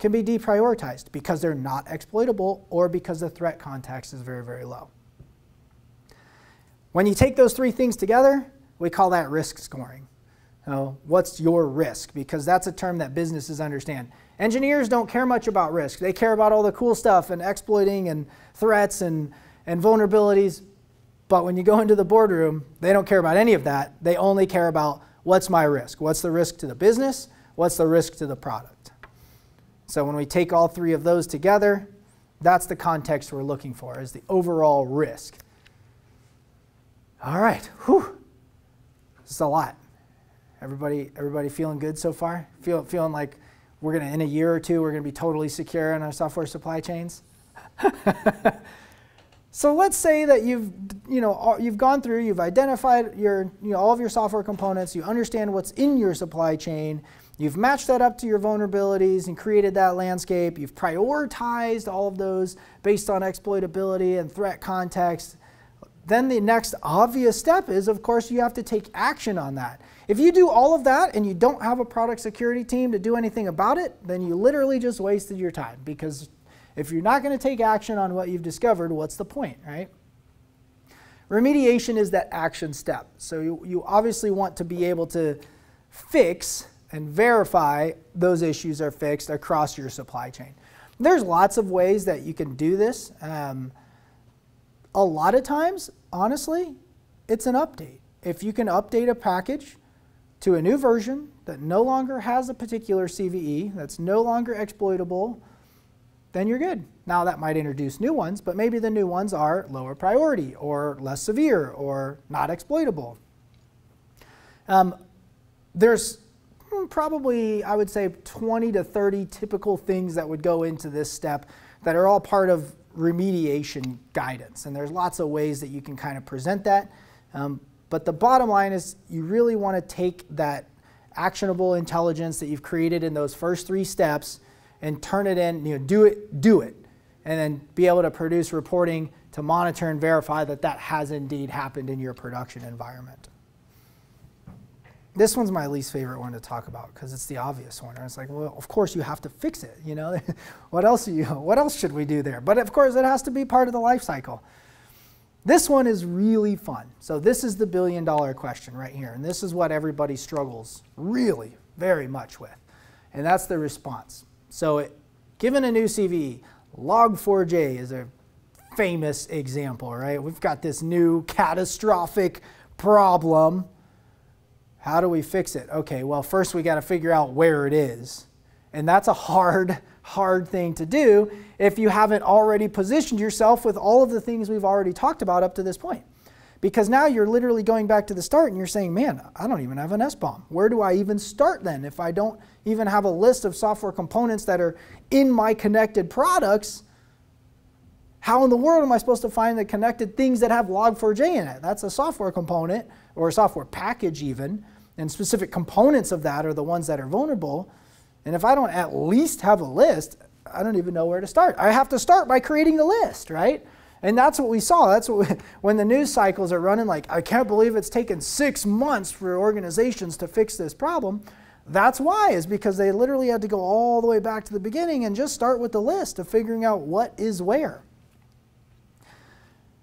can be deprioritized because they're not exploitable or because the threat context is very, very low. When you take those three things together, we call that risk scoring. So what's your risk? Because that's a term that businesses understand. Engineers don't care much about risk. They care about all the cool stuff and exploiting and threats and, and vulnerabilities. But when you go into the boardroom, they don't care about any of that. They only care about, what's my risk? What's the risk to the business? What's the risk to the product? So when we take all three of those together, that's the context we're looking for, is the overall risk. All right, whew, this is a lot. Everybody, everybody feeling good so far? Feel, feeling like we're gonna, in a year or two, we're gonna be totally secure in our software supply chains? So let's say that you've, you know, you've gone through, you've identified your, you know, all of your software components, you understand what's in your supply chain, you've matched that up to your vulnerabilities and created that landscape, you've prioritized all of those based on exploitability and threat context. Then the next obvious step is, of course, you have to take action on that. If you do all of that and you don't have a product security team to do anything about it, then you literally just wasted your time, because if you're not going to take action on what you've discovered, what's the point, right? Remediation is that action step. So you, you obviously want to be able to fix and verify those issues are fixed across your supply chain. There's lots of ways that you can do this. Um, a lot of times, honestly, it's an update. If you can update a package to a new version that no longer has a particular C V E, that's no longer exploitable, then you're good. Now that might introduce new ones, but maybe the new ones are lower priority or less severe or not exploitable. Um, there's probably, I would say, twenty to thirty typical things that would go into this step that are all part of remediation guidance. And there's lots of ways that you can kind of present that. Um, but the bottom line is, you really want to take that actionable intelligence that you've created in those first three steps and turn it in, you know, do it, do it, and then be able to produce reporting to monitor and verify that that has indeed happened in your production environment. This one's my least favorite one to talk about, because it's the obvious one. And it's like, well, of course you have to fix it. You know, what else? You, what else should we do there? But of course, it has to be part of the life cycle. This one is really fun. So this is the billion-dollar question right here, and this is what everybody struggles really very much with, and that's the response. So it, given a new C V E, log four j is a famous example, right? We've got this new catastrophic problem. How do we fix it? Okay, well, first we got to figure out where it is. And that's a hard, hard thing to do if you haven't already positioned yourself with all of the things we've already talked about up to this point. Because now you're literally going back to the start and you're saying, man, I don't even have an S BOM. Where do I even start then if I don't even have a list of software components that are in my connected products? How in the world am I supposed to find the connected things that have log four j in it? That's a software component or a software package even, and specific components of that are the ones that are vulnerable. And if I don't at least have a list, I don't even know where to start. I have to start by creating a list, right? And that's what we saw. That's what we, when the news cycles are running, like, I can't believe it's taken six months for organizations to fix this problem. That's why, is because they literally had to go all the way back to the beginning and just start with the list of figuring out what is where.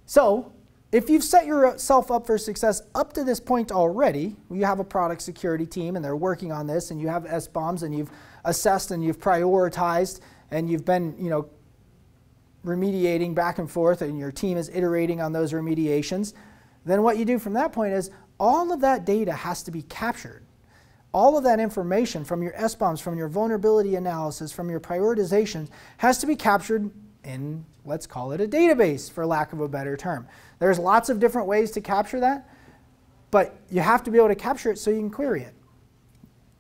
So if you've set yourself up for success up to this point already, you have a product security team and they're working on this, and you have S BOMs and you've assessed and you've prioritized and you've been, you know, remediating back and forth, and your team is iterating on those remediations, then what you do from that point is all of that data has to be captured. All of that information from your S BOMs, from your vulnerability analysis, from your prioritization has to be captured in, let's call it a database for lack of a better term. There's lots of different ways to capture that, but you have to be able to capture it so you can query it.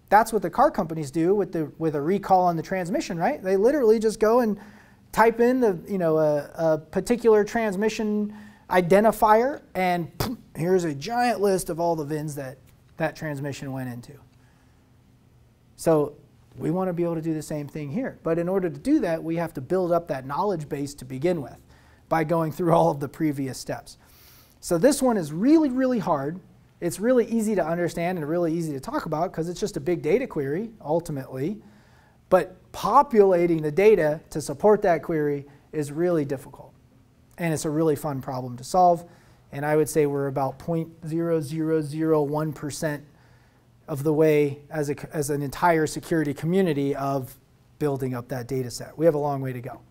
That's what the car companies do with, the, with a recall on the transmission, right? They literally just go and type in the, you know, a, a particular transmission identifier, and poof, here's a giant list of all the V I Ns that that transmission went into. So we want to be able to do the same thing here. But in order to do that, we have to build up that knowledge base to begin with by going through all of the previous steps. So this one is really, really hard. It's really easy to understand and really easy to talk about because it's just a big data query, ultimately. But populating the data to support that query is really difficult. And it's a really fun problem to solve. And I would say we're about zero point zero zero zero one percent of the way as, a, as an entire security community of building up that data set. We have a long way to go.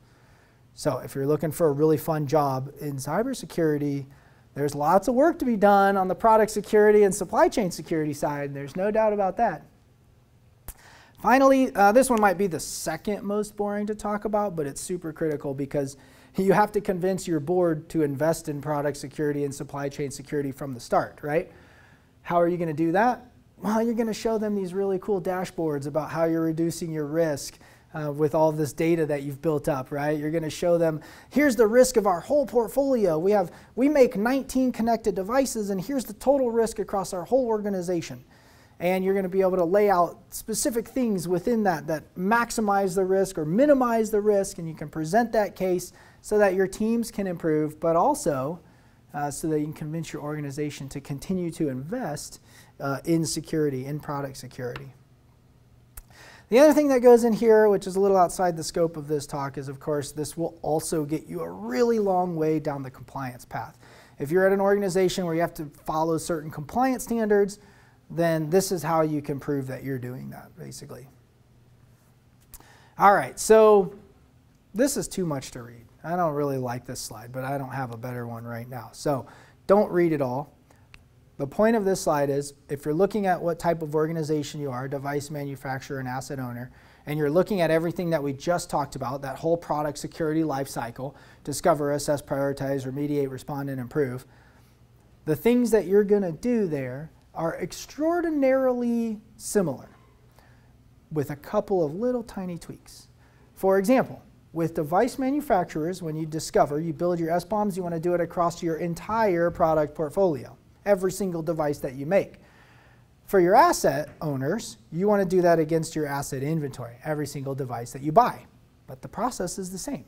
So if you're looking for a really fun job in cybersecurity, there's lots of work to be done on the product security and supply chain security side. There's no doubt about that. Finally, uh, this one might be the second most boring to talk about, but it's super critical because you have to convince your board to invest in product security and supply chain security from the start, right? How are you going to do that? Well, you're going to show them these really cool dashboards about how you're reducing your risk uh, with all this data that you've built up, right? You're going to show them, here's the risk of our whole portfolio. We have, we make nineteen connected devices, and here's the total risk across our whole organization. And you're going to be able to lay out specific things within that that maximize the risk or minimize the risk, and you can present that case so that your teams can improve, but also uh, so that you can convince your organization to continue to invest uh, in security, in product security. The other thing that goes in here, which is a little outside the scope of this talk, is of course this will also get you a really long way down the compliance path. If you're at an organization where you have to follow certain compliance standards, then this is how you can prove that you're doing that, basically. All right, so this is too much to read. I don't really like this slide, but I don't have a better one right now. So don't read it all. The point of this slide is, if you're looking at what type of organization you are, device manufacturer and asset owner, and you're looking at everything that we just talked about, that whole product security lifecycle, discover, assess, prioritize, remediate, respond, and improve, the things that you're going to do there are extraordinarily similar with a couple of little tiny tweaks. For example, with device manufacturers, when you discover, you build your S BOMs, you want to do it across your entire product portfolio, every single device that you make. For your asset owners, you want to do that against your asset inventory, every single device that you buy. But the process is the same.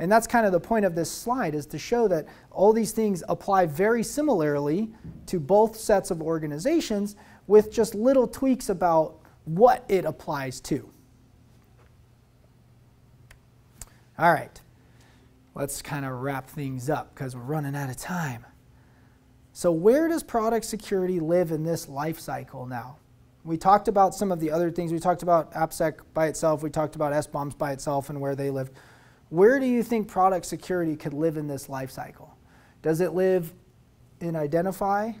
And that's kind of the point of this slide, is to show that all these things apply very similarly to both sets of organizations with just little tweaks about what it applies to. All right, let's kind of wrap things up because we're running out of time. So where does product security live in this life cycle now? We talked about some of the other things. We talked about AppSec by itself. We talked about S BOMs by itself and where they lived. Where do you think product security could live in this life cycle? Does it live in identify?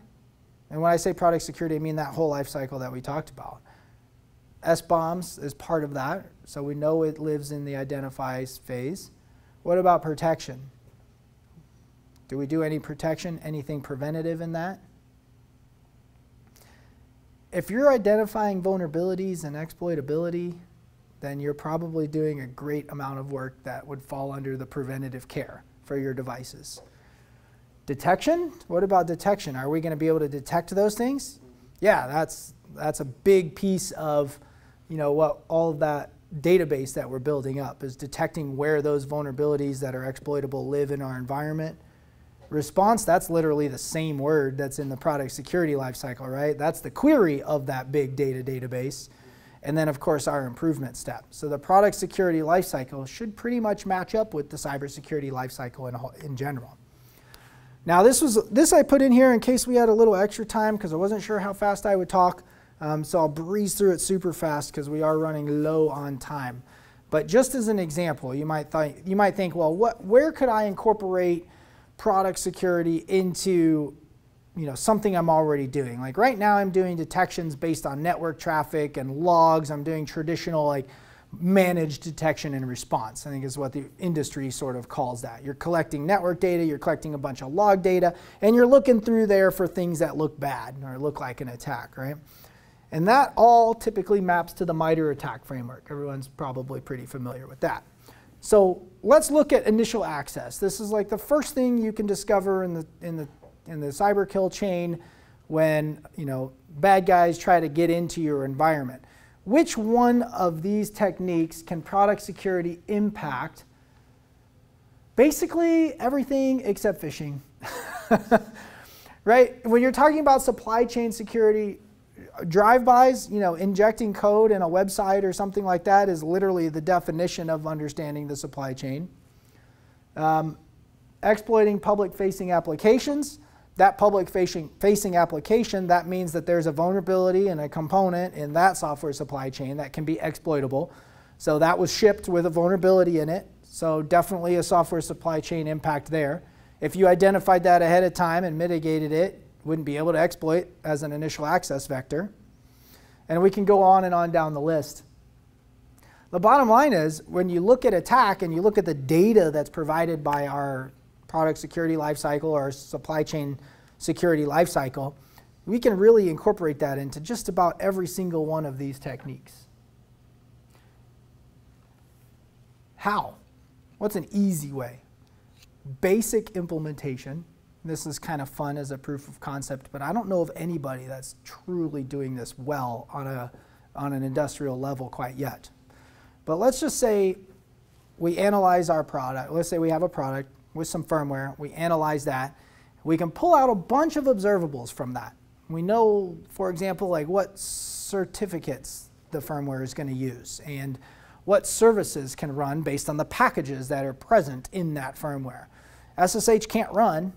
And when I say product security, I mean that whole life cycle that we talked about. S BOMs is part of that, so we know it lives in the identify phase. What about protection? Do we do any protection, anything preventative in that? If you're identifying vulnerabilities and exploitability, then you're probably doing a great amount of work that would fall under the preventative care for your devices. Detection? What about detection? Are we going to be able to detect those things? Yeah, that's that's a big piece of, you know, what all of that database that we're building up is detecting where those vulnerabilities that are exploitable live in our environment. Response, that's literally the same word that's in the product security lifecycle, right? That's the query of that big data database. And then, of course, our improvement step. So the product security lifecycle should pretty much match up with the cybersecurity lifecycle in, in general. Now, this was this I put in here in case we had a little extra time because I wasn't sure how fast I would talk. Um, so I'll breeze through it super fast because we are running low on time. But just as an example, you might, th you might think, well, what, where could I incorporate product security into, you know, something I'm already doing? Like right now I'm doing detections based on network traffic and logs. I'm doing traditional like managed detection and response, I think is what the industry sort of calls that. You're collecting network data, you're collecting a bunch of log data, and you're looking through there for things that look bad or look like an attack, right? And that all typically maps to the MITRE attack framework. Everyone's probably pretty familiar with that. So let's look at initial access. This is like the first thing you can discover in the in the in the cyber kill chain when, you know, bad guys try to get into your environment. Which one of these techniques can product security impact? Basically everything except phishing. Right? When you're talking about supply chain security, drive-bys, you know, injecting code in a website or something like that is literally the definition of understanding the supply chain. Um, exploiting public-facing applications. That public-facing facing application, that means that there's a vulnerability and a component in that software supply chain that can be exploitable. So that was shipped with a vulnerability in it. So definitely a software supply chain impact there. If you identified that ahead of time and mitigated it, wouldn't be able to exploit as an initial access vector. And we can go on and on down the list. The bottom line is, when you look at attack and you look at the data that's provided by our product security lifecycle or our supply chain security lifecycle, we can really incorporate that into just about every single one of these techniques. How? What's an easy way? Basic implementation. This is kind of fun as a proof of concept, but I don't know of anybody that's truly doing this well on a on an industrial level quite yet. But let's just say we analyze our product. Let's say we have a product with some firmware. We analyze that. We can pull out a bunch of observables from that. We know, for example, like what certificates the firmware is going to use and what services can run based on the packages that are present in that firmware. S S H can't run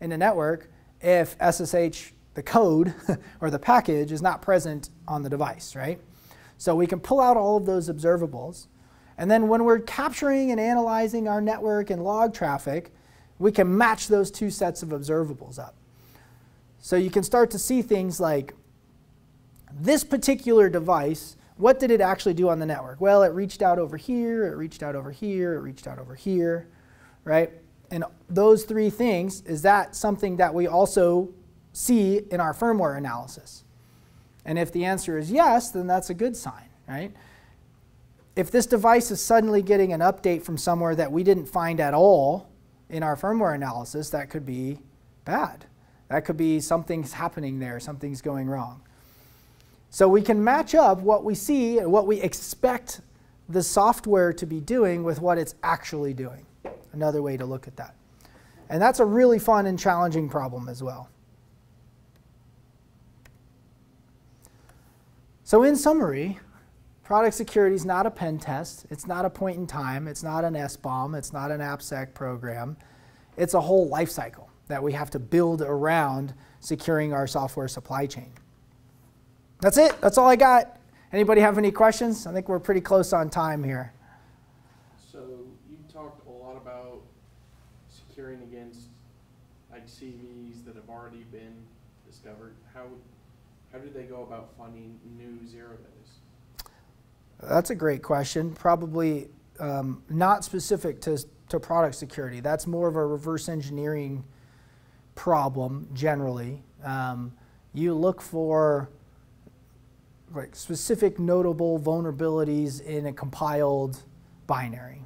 in the network if S S H, the code or the package, is not present on the device, right? So we can pull out all of those observables. And then when we're capturing and analyzing our network and log traffic, we can match those two sets of observables up. So you can start to see things like this particular device, what did it actually do on the network? Well, it reached out over here, it reached out over here, it reached out over here, right? And those three things, is that something that we also see in our firmware analysis? And if the answer is yes, then that's a good sign, right? If this device is suddenly getting an update from somewhere that we didn't find at all in our firmware analysis, that could be bad. That could be something's happening there, something's going wrong. So we can match up what we see and what we expect the software to be doing with what it's actually doing. Another way to look at that. And that's a really fun and challenging problem as well. So in summary, product security is not a pen test. It's not a point in time. It's not an S BOM. It's not an AppSec program. It's a whole life cycle that we have to build around securing our software supply chain. That's it. That's all I got. Anybody have any questions? I think we're pretty close on time here. So you talked securing against like C V Es that have already been discovered? How how do they go about finding new zero days? That's a great question. Probably um, not specific to to product security. That's more of a reverse engineering problem generally. Um, you look for like specific notable vulnerabilities in a compiled binary,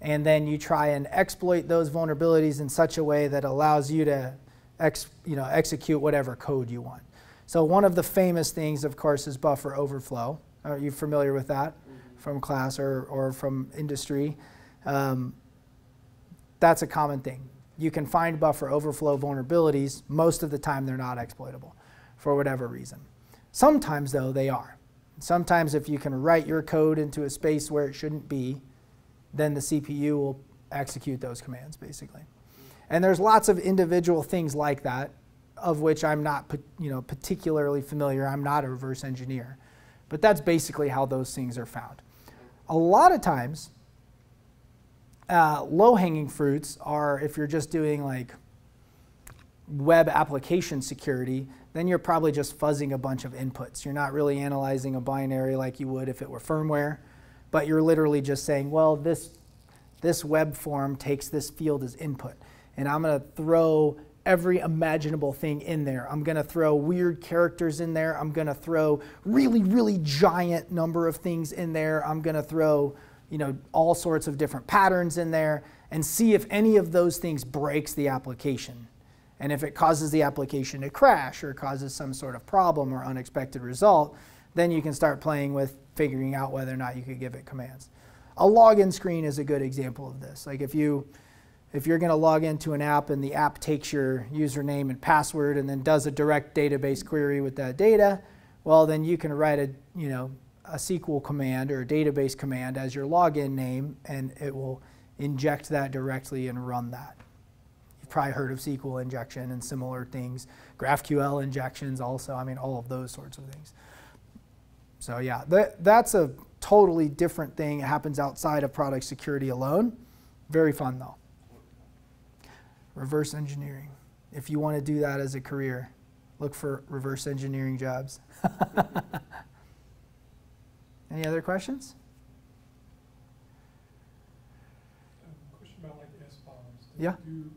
and then you try and exploit those vulnerabilities in such a way that allows you to ex, you know, execute whatever code you want. So one of the famous things, of course, is buffer overflow. Are you familiar with that mm-hmm. from class or, or from industry? Um, that's a common thing. You can find buffer overflow vulnerabilities. Most of the time they're not exploitable for whatever reason. Sometimes, though, they are. Sometimes if you can write your code into a space where it shouldn't be, then the C P U will execute those commands, basically. And there's lots of individual things like that, of which I'm not you know, particularly familiar. I'm not a reverse engineer. But that's basically how those things are found. A lot of times, uh, low-hanging fruits are, if you're just doing like web application security, then you're probably just fuzzing a bunch of inputs. You're not really analyzing a binary like you would if it were firmware. But you're literally just saying, well, this, this web form takes this field as input. And I'm going to throw every imaginable thing in there. I'm going to throw weird characters in there. I'm going to throw really, really giant number of things in there. I'm going to throw you know, all sorts of different patterns in there and see if any of those things breaks the application. And if it causes the application to crash or causes some sort of problem or unexpected result, then you can start playing with figuring out whether or not you could give it commands. A login screen is a good example of this. Like if you, if you're going to log into an app and the app takes your username and password and then does a direct database query with that data, well then you can write a, you know, a S Q L command or a database command as your login name, and it will inject that directly and run that. You've probably heard of S Q L injection and similar things. GraphQL injections also, I mean all of those sorts of things. So yeah, that, that's a totally different thing. It happens outside of product security alone. Very fun though. Reverse engineering. If you want to do that as a career, look for reverse engineering jobs. Any other questions? Um, question about like S BOMs. Do yeah. Do,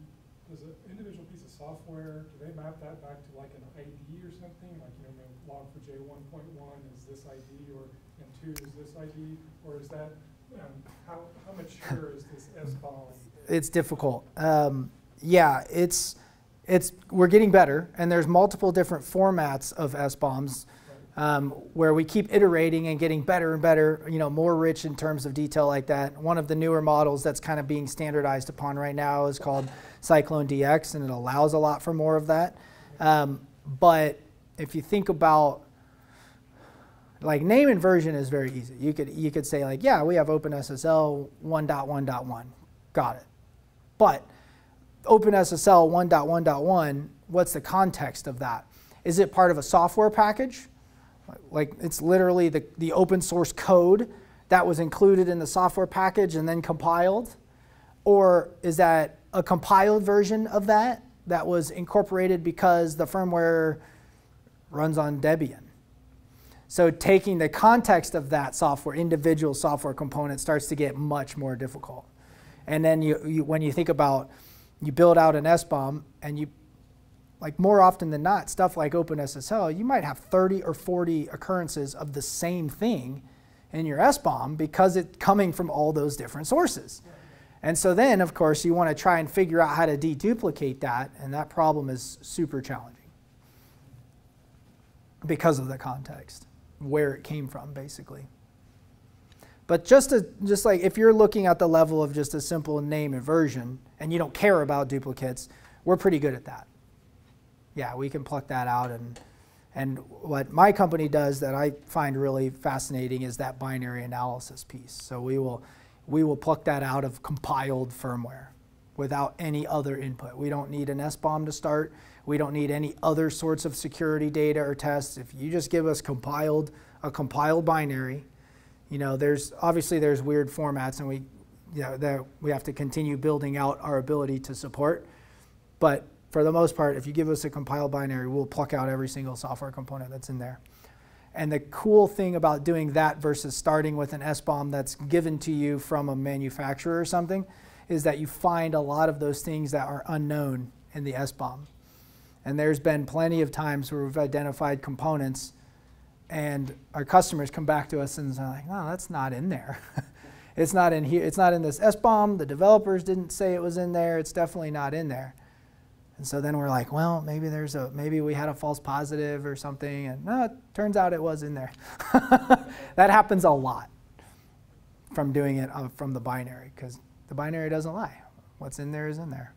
does an individual piece of software, do they map that back to like an I D or something? Like you know, Log four j one point one is this I D, or and two is this I D, or is that, um, how, how mature is this S BOM? It's difficult. Um, yeah, it's, it's, we're getting better, and there's multiple different formats of S BOMs um, where we keep iterating and getting better and better, you know, more rich in terms of detail like that. One of the newer models that's kind of being standardized upon right now is called Cyclone D X, and it allows a lot for more of that. Um, but if you think about, like name inversion is very easy. You could, you could say like, yeah, we have OpenSSL one point one point one, got it. But OpenSSL one point one point one, what's the context of that? Is it part of a software package? Like it's literally the, the open source code that was included in the software package and then compiled? Or is that a compiled version of that that was incorporated because the firmware runs on Debian? So taking the context of that software, individual software component, starts to get much more difficult. And then you, you, when you think about, you build out an S BOM, and you, like more often than not, stuff like OpenSSL, you might have thirty or forty occurrences of the same thing in your S BOM because it's coming from all those different sources. And so then, of course, you want to try and figure out how to deduplicate that, and that problem is super challenging because of the context, where it came from, basically. But just to, just like if you're looking at the level of just a simple name inversion and you don't care about duplicates, we're pretty good at that. Yeah, we can pluck that out, and and what my company does that I find really fascinating is that binary analysis piece. So we will we will pluck that out of compiled firmware without any other input. We don't need an S BOM to start. We don't need any other sorts of security data or tests. If you just give us compiled, a compiled binary, you know, there's obviously there's weird formats, and we you know, that we have to continue building out our ability to support. But for the most part, if you give us a compiled binary, we'll pluck out every single software component that's in there. And the cool thing about doing that versus starting with an S BOM that's given to you from a manufacturer or something is that you find a lot of those things that are unknown in the S BOM. And there's been plenty of times where we've identified components and our customers come back to us and they're like, no, that's not in there. It's not in here. It's not in this S BOM. The developers didn't say it was in there. It's definitely not in there. And so then we're like, well, maybe there's a, maybe we had a false positive or something, and no, it turns out it was in there. That happens a lot from doing it from the binary, because the binary doesn't lie. What's in there is in there.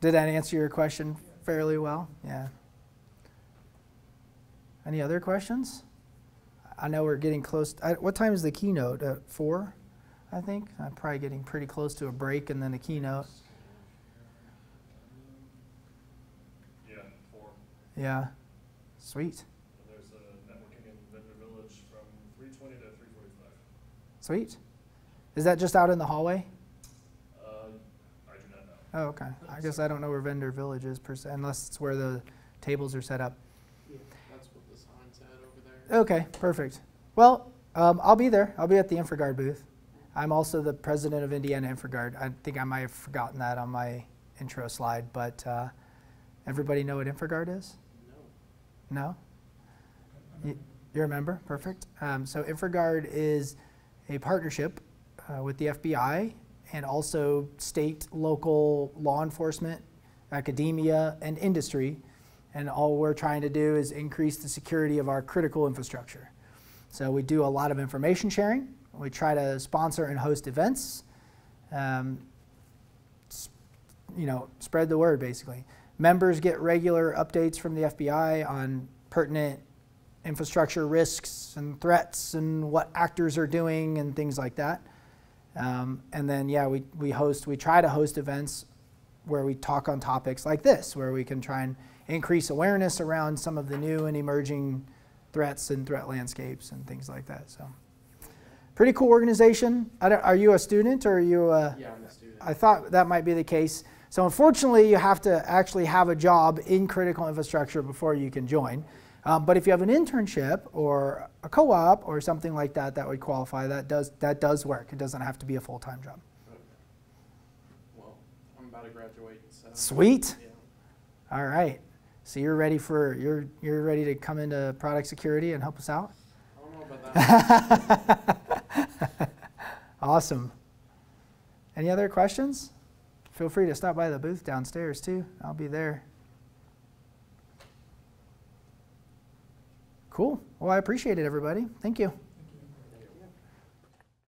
Did that answer your question fairly well? Yeah. Any other questions? I know we're getting close. I, what time is the keynote? At four, I think? I'm probably getting pretty close to a break and then a keynote. Yeah, four. Yeah. Sweet. And there's a networking in Vendor Village from three twenty to three forty-five. Sweet. Is that just out in the hallway? Uh, I do not know. Oh, okay. I guess I don't know where Vendor Village is, per se, unless it's where the tables are set up. Okay, perfect. Well, um, I'll be there. I'll be at the InfraGard booth. I'm also the president of Indiana InfraGard. I think I might have forgotten that on my intro slide, but uh, everybody know what InfraGard is? No. No? You, you remember? Perfect. Um, so InfraGard is a partnership uh, with the F B I and also state, local law enforcement, academia, and industry. And all we're trying to do is increase the security of our critical infrastructure. So we do a lot of information sharing. We try to sponsor and host events. Um, you know, spread the word, basically. Members get regular updates from the F B I on pertinent infrastructure risks and threats and what actors are doing and things like that. Um, and then, yeah, we, we host, we try to host events where we talk on topics like this, where we can try and increase awareness around some of the new and emerging threats and threat landscapes and things like that. So, pretty cool organization. I don't, are you a student or are you a? Yeah, I'm a student. I thought that might be the case. So unfortunately, you have to actually have a job in critical infrastructure before you can join. Um, but if you have an internship or a co-op or something like that, that would qualify. That does that does work. It doesn't have to be a full-time job. Okay. Well, I'm about to graduate. So sweet. Yeah. All right. So you're ready for you're you're ready to come into product security and help us out? I don't know about that. Awesome. Any other questions? Feel free to stop by the booth downstairs too. I'll be there. Cool. Well, I appreciate it, everybody. Thank you.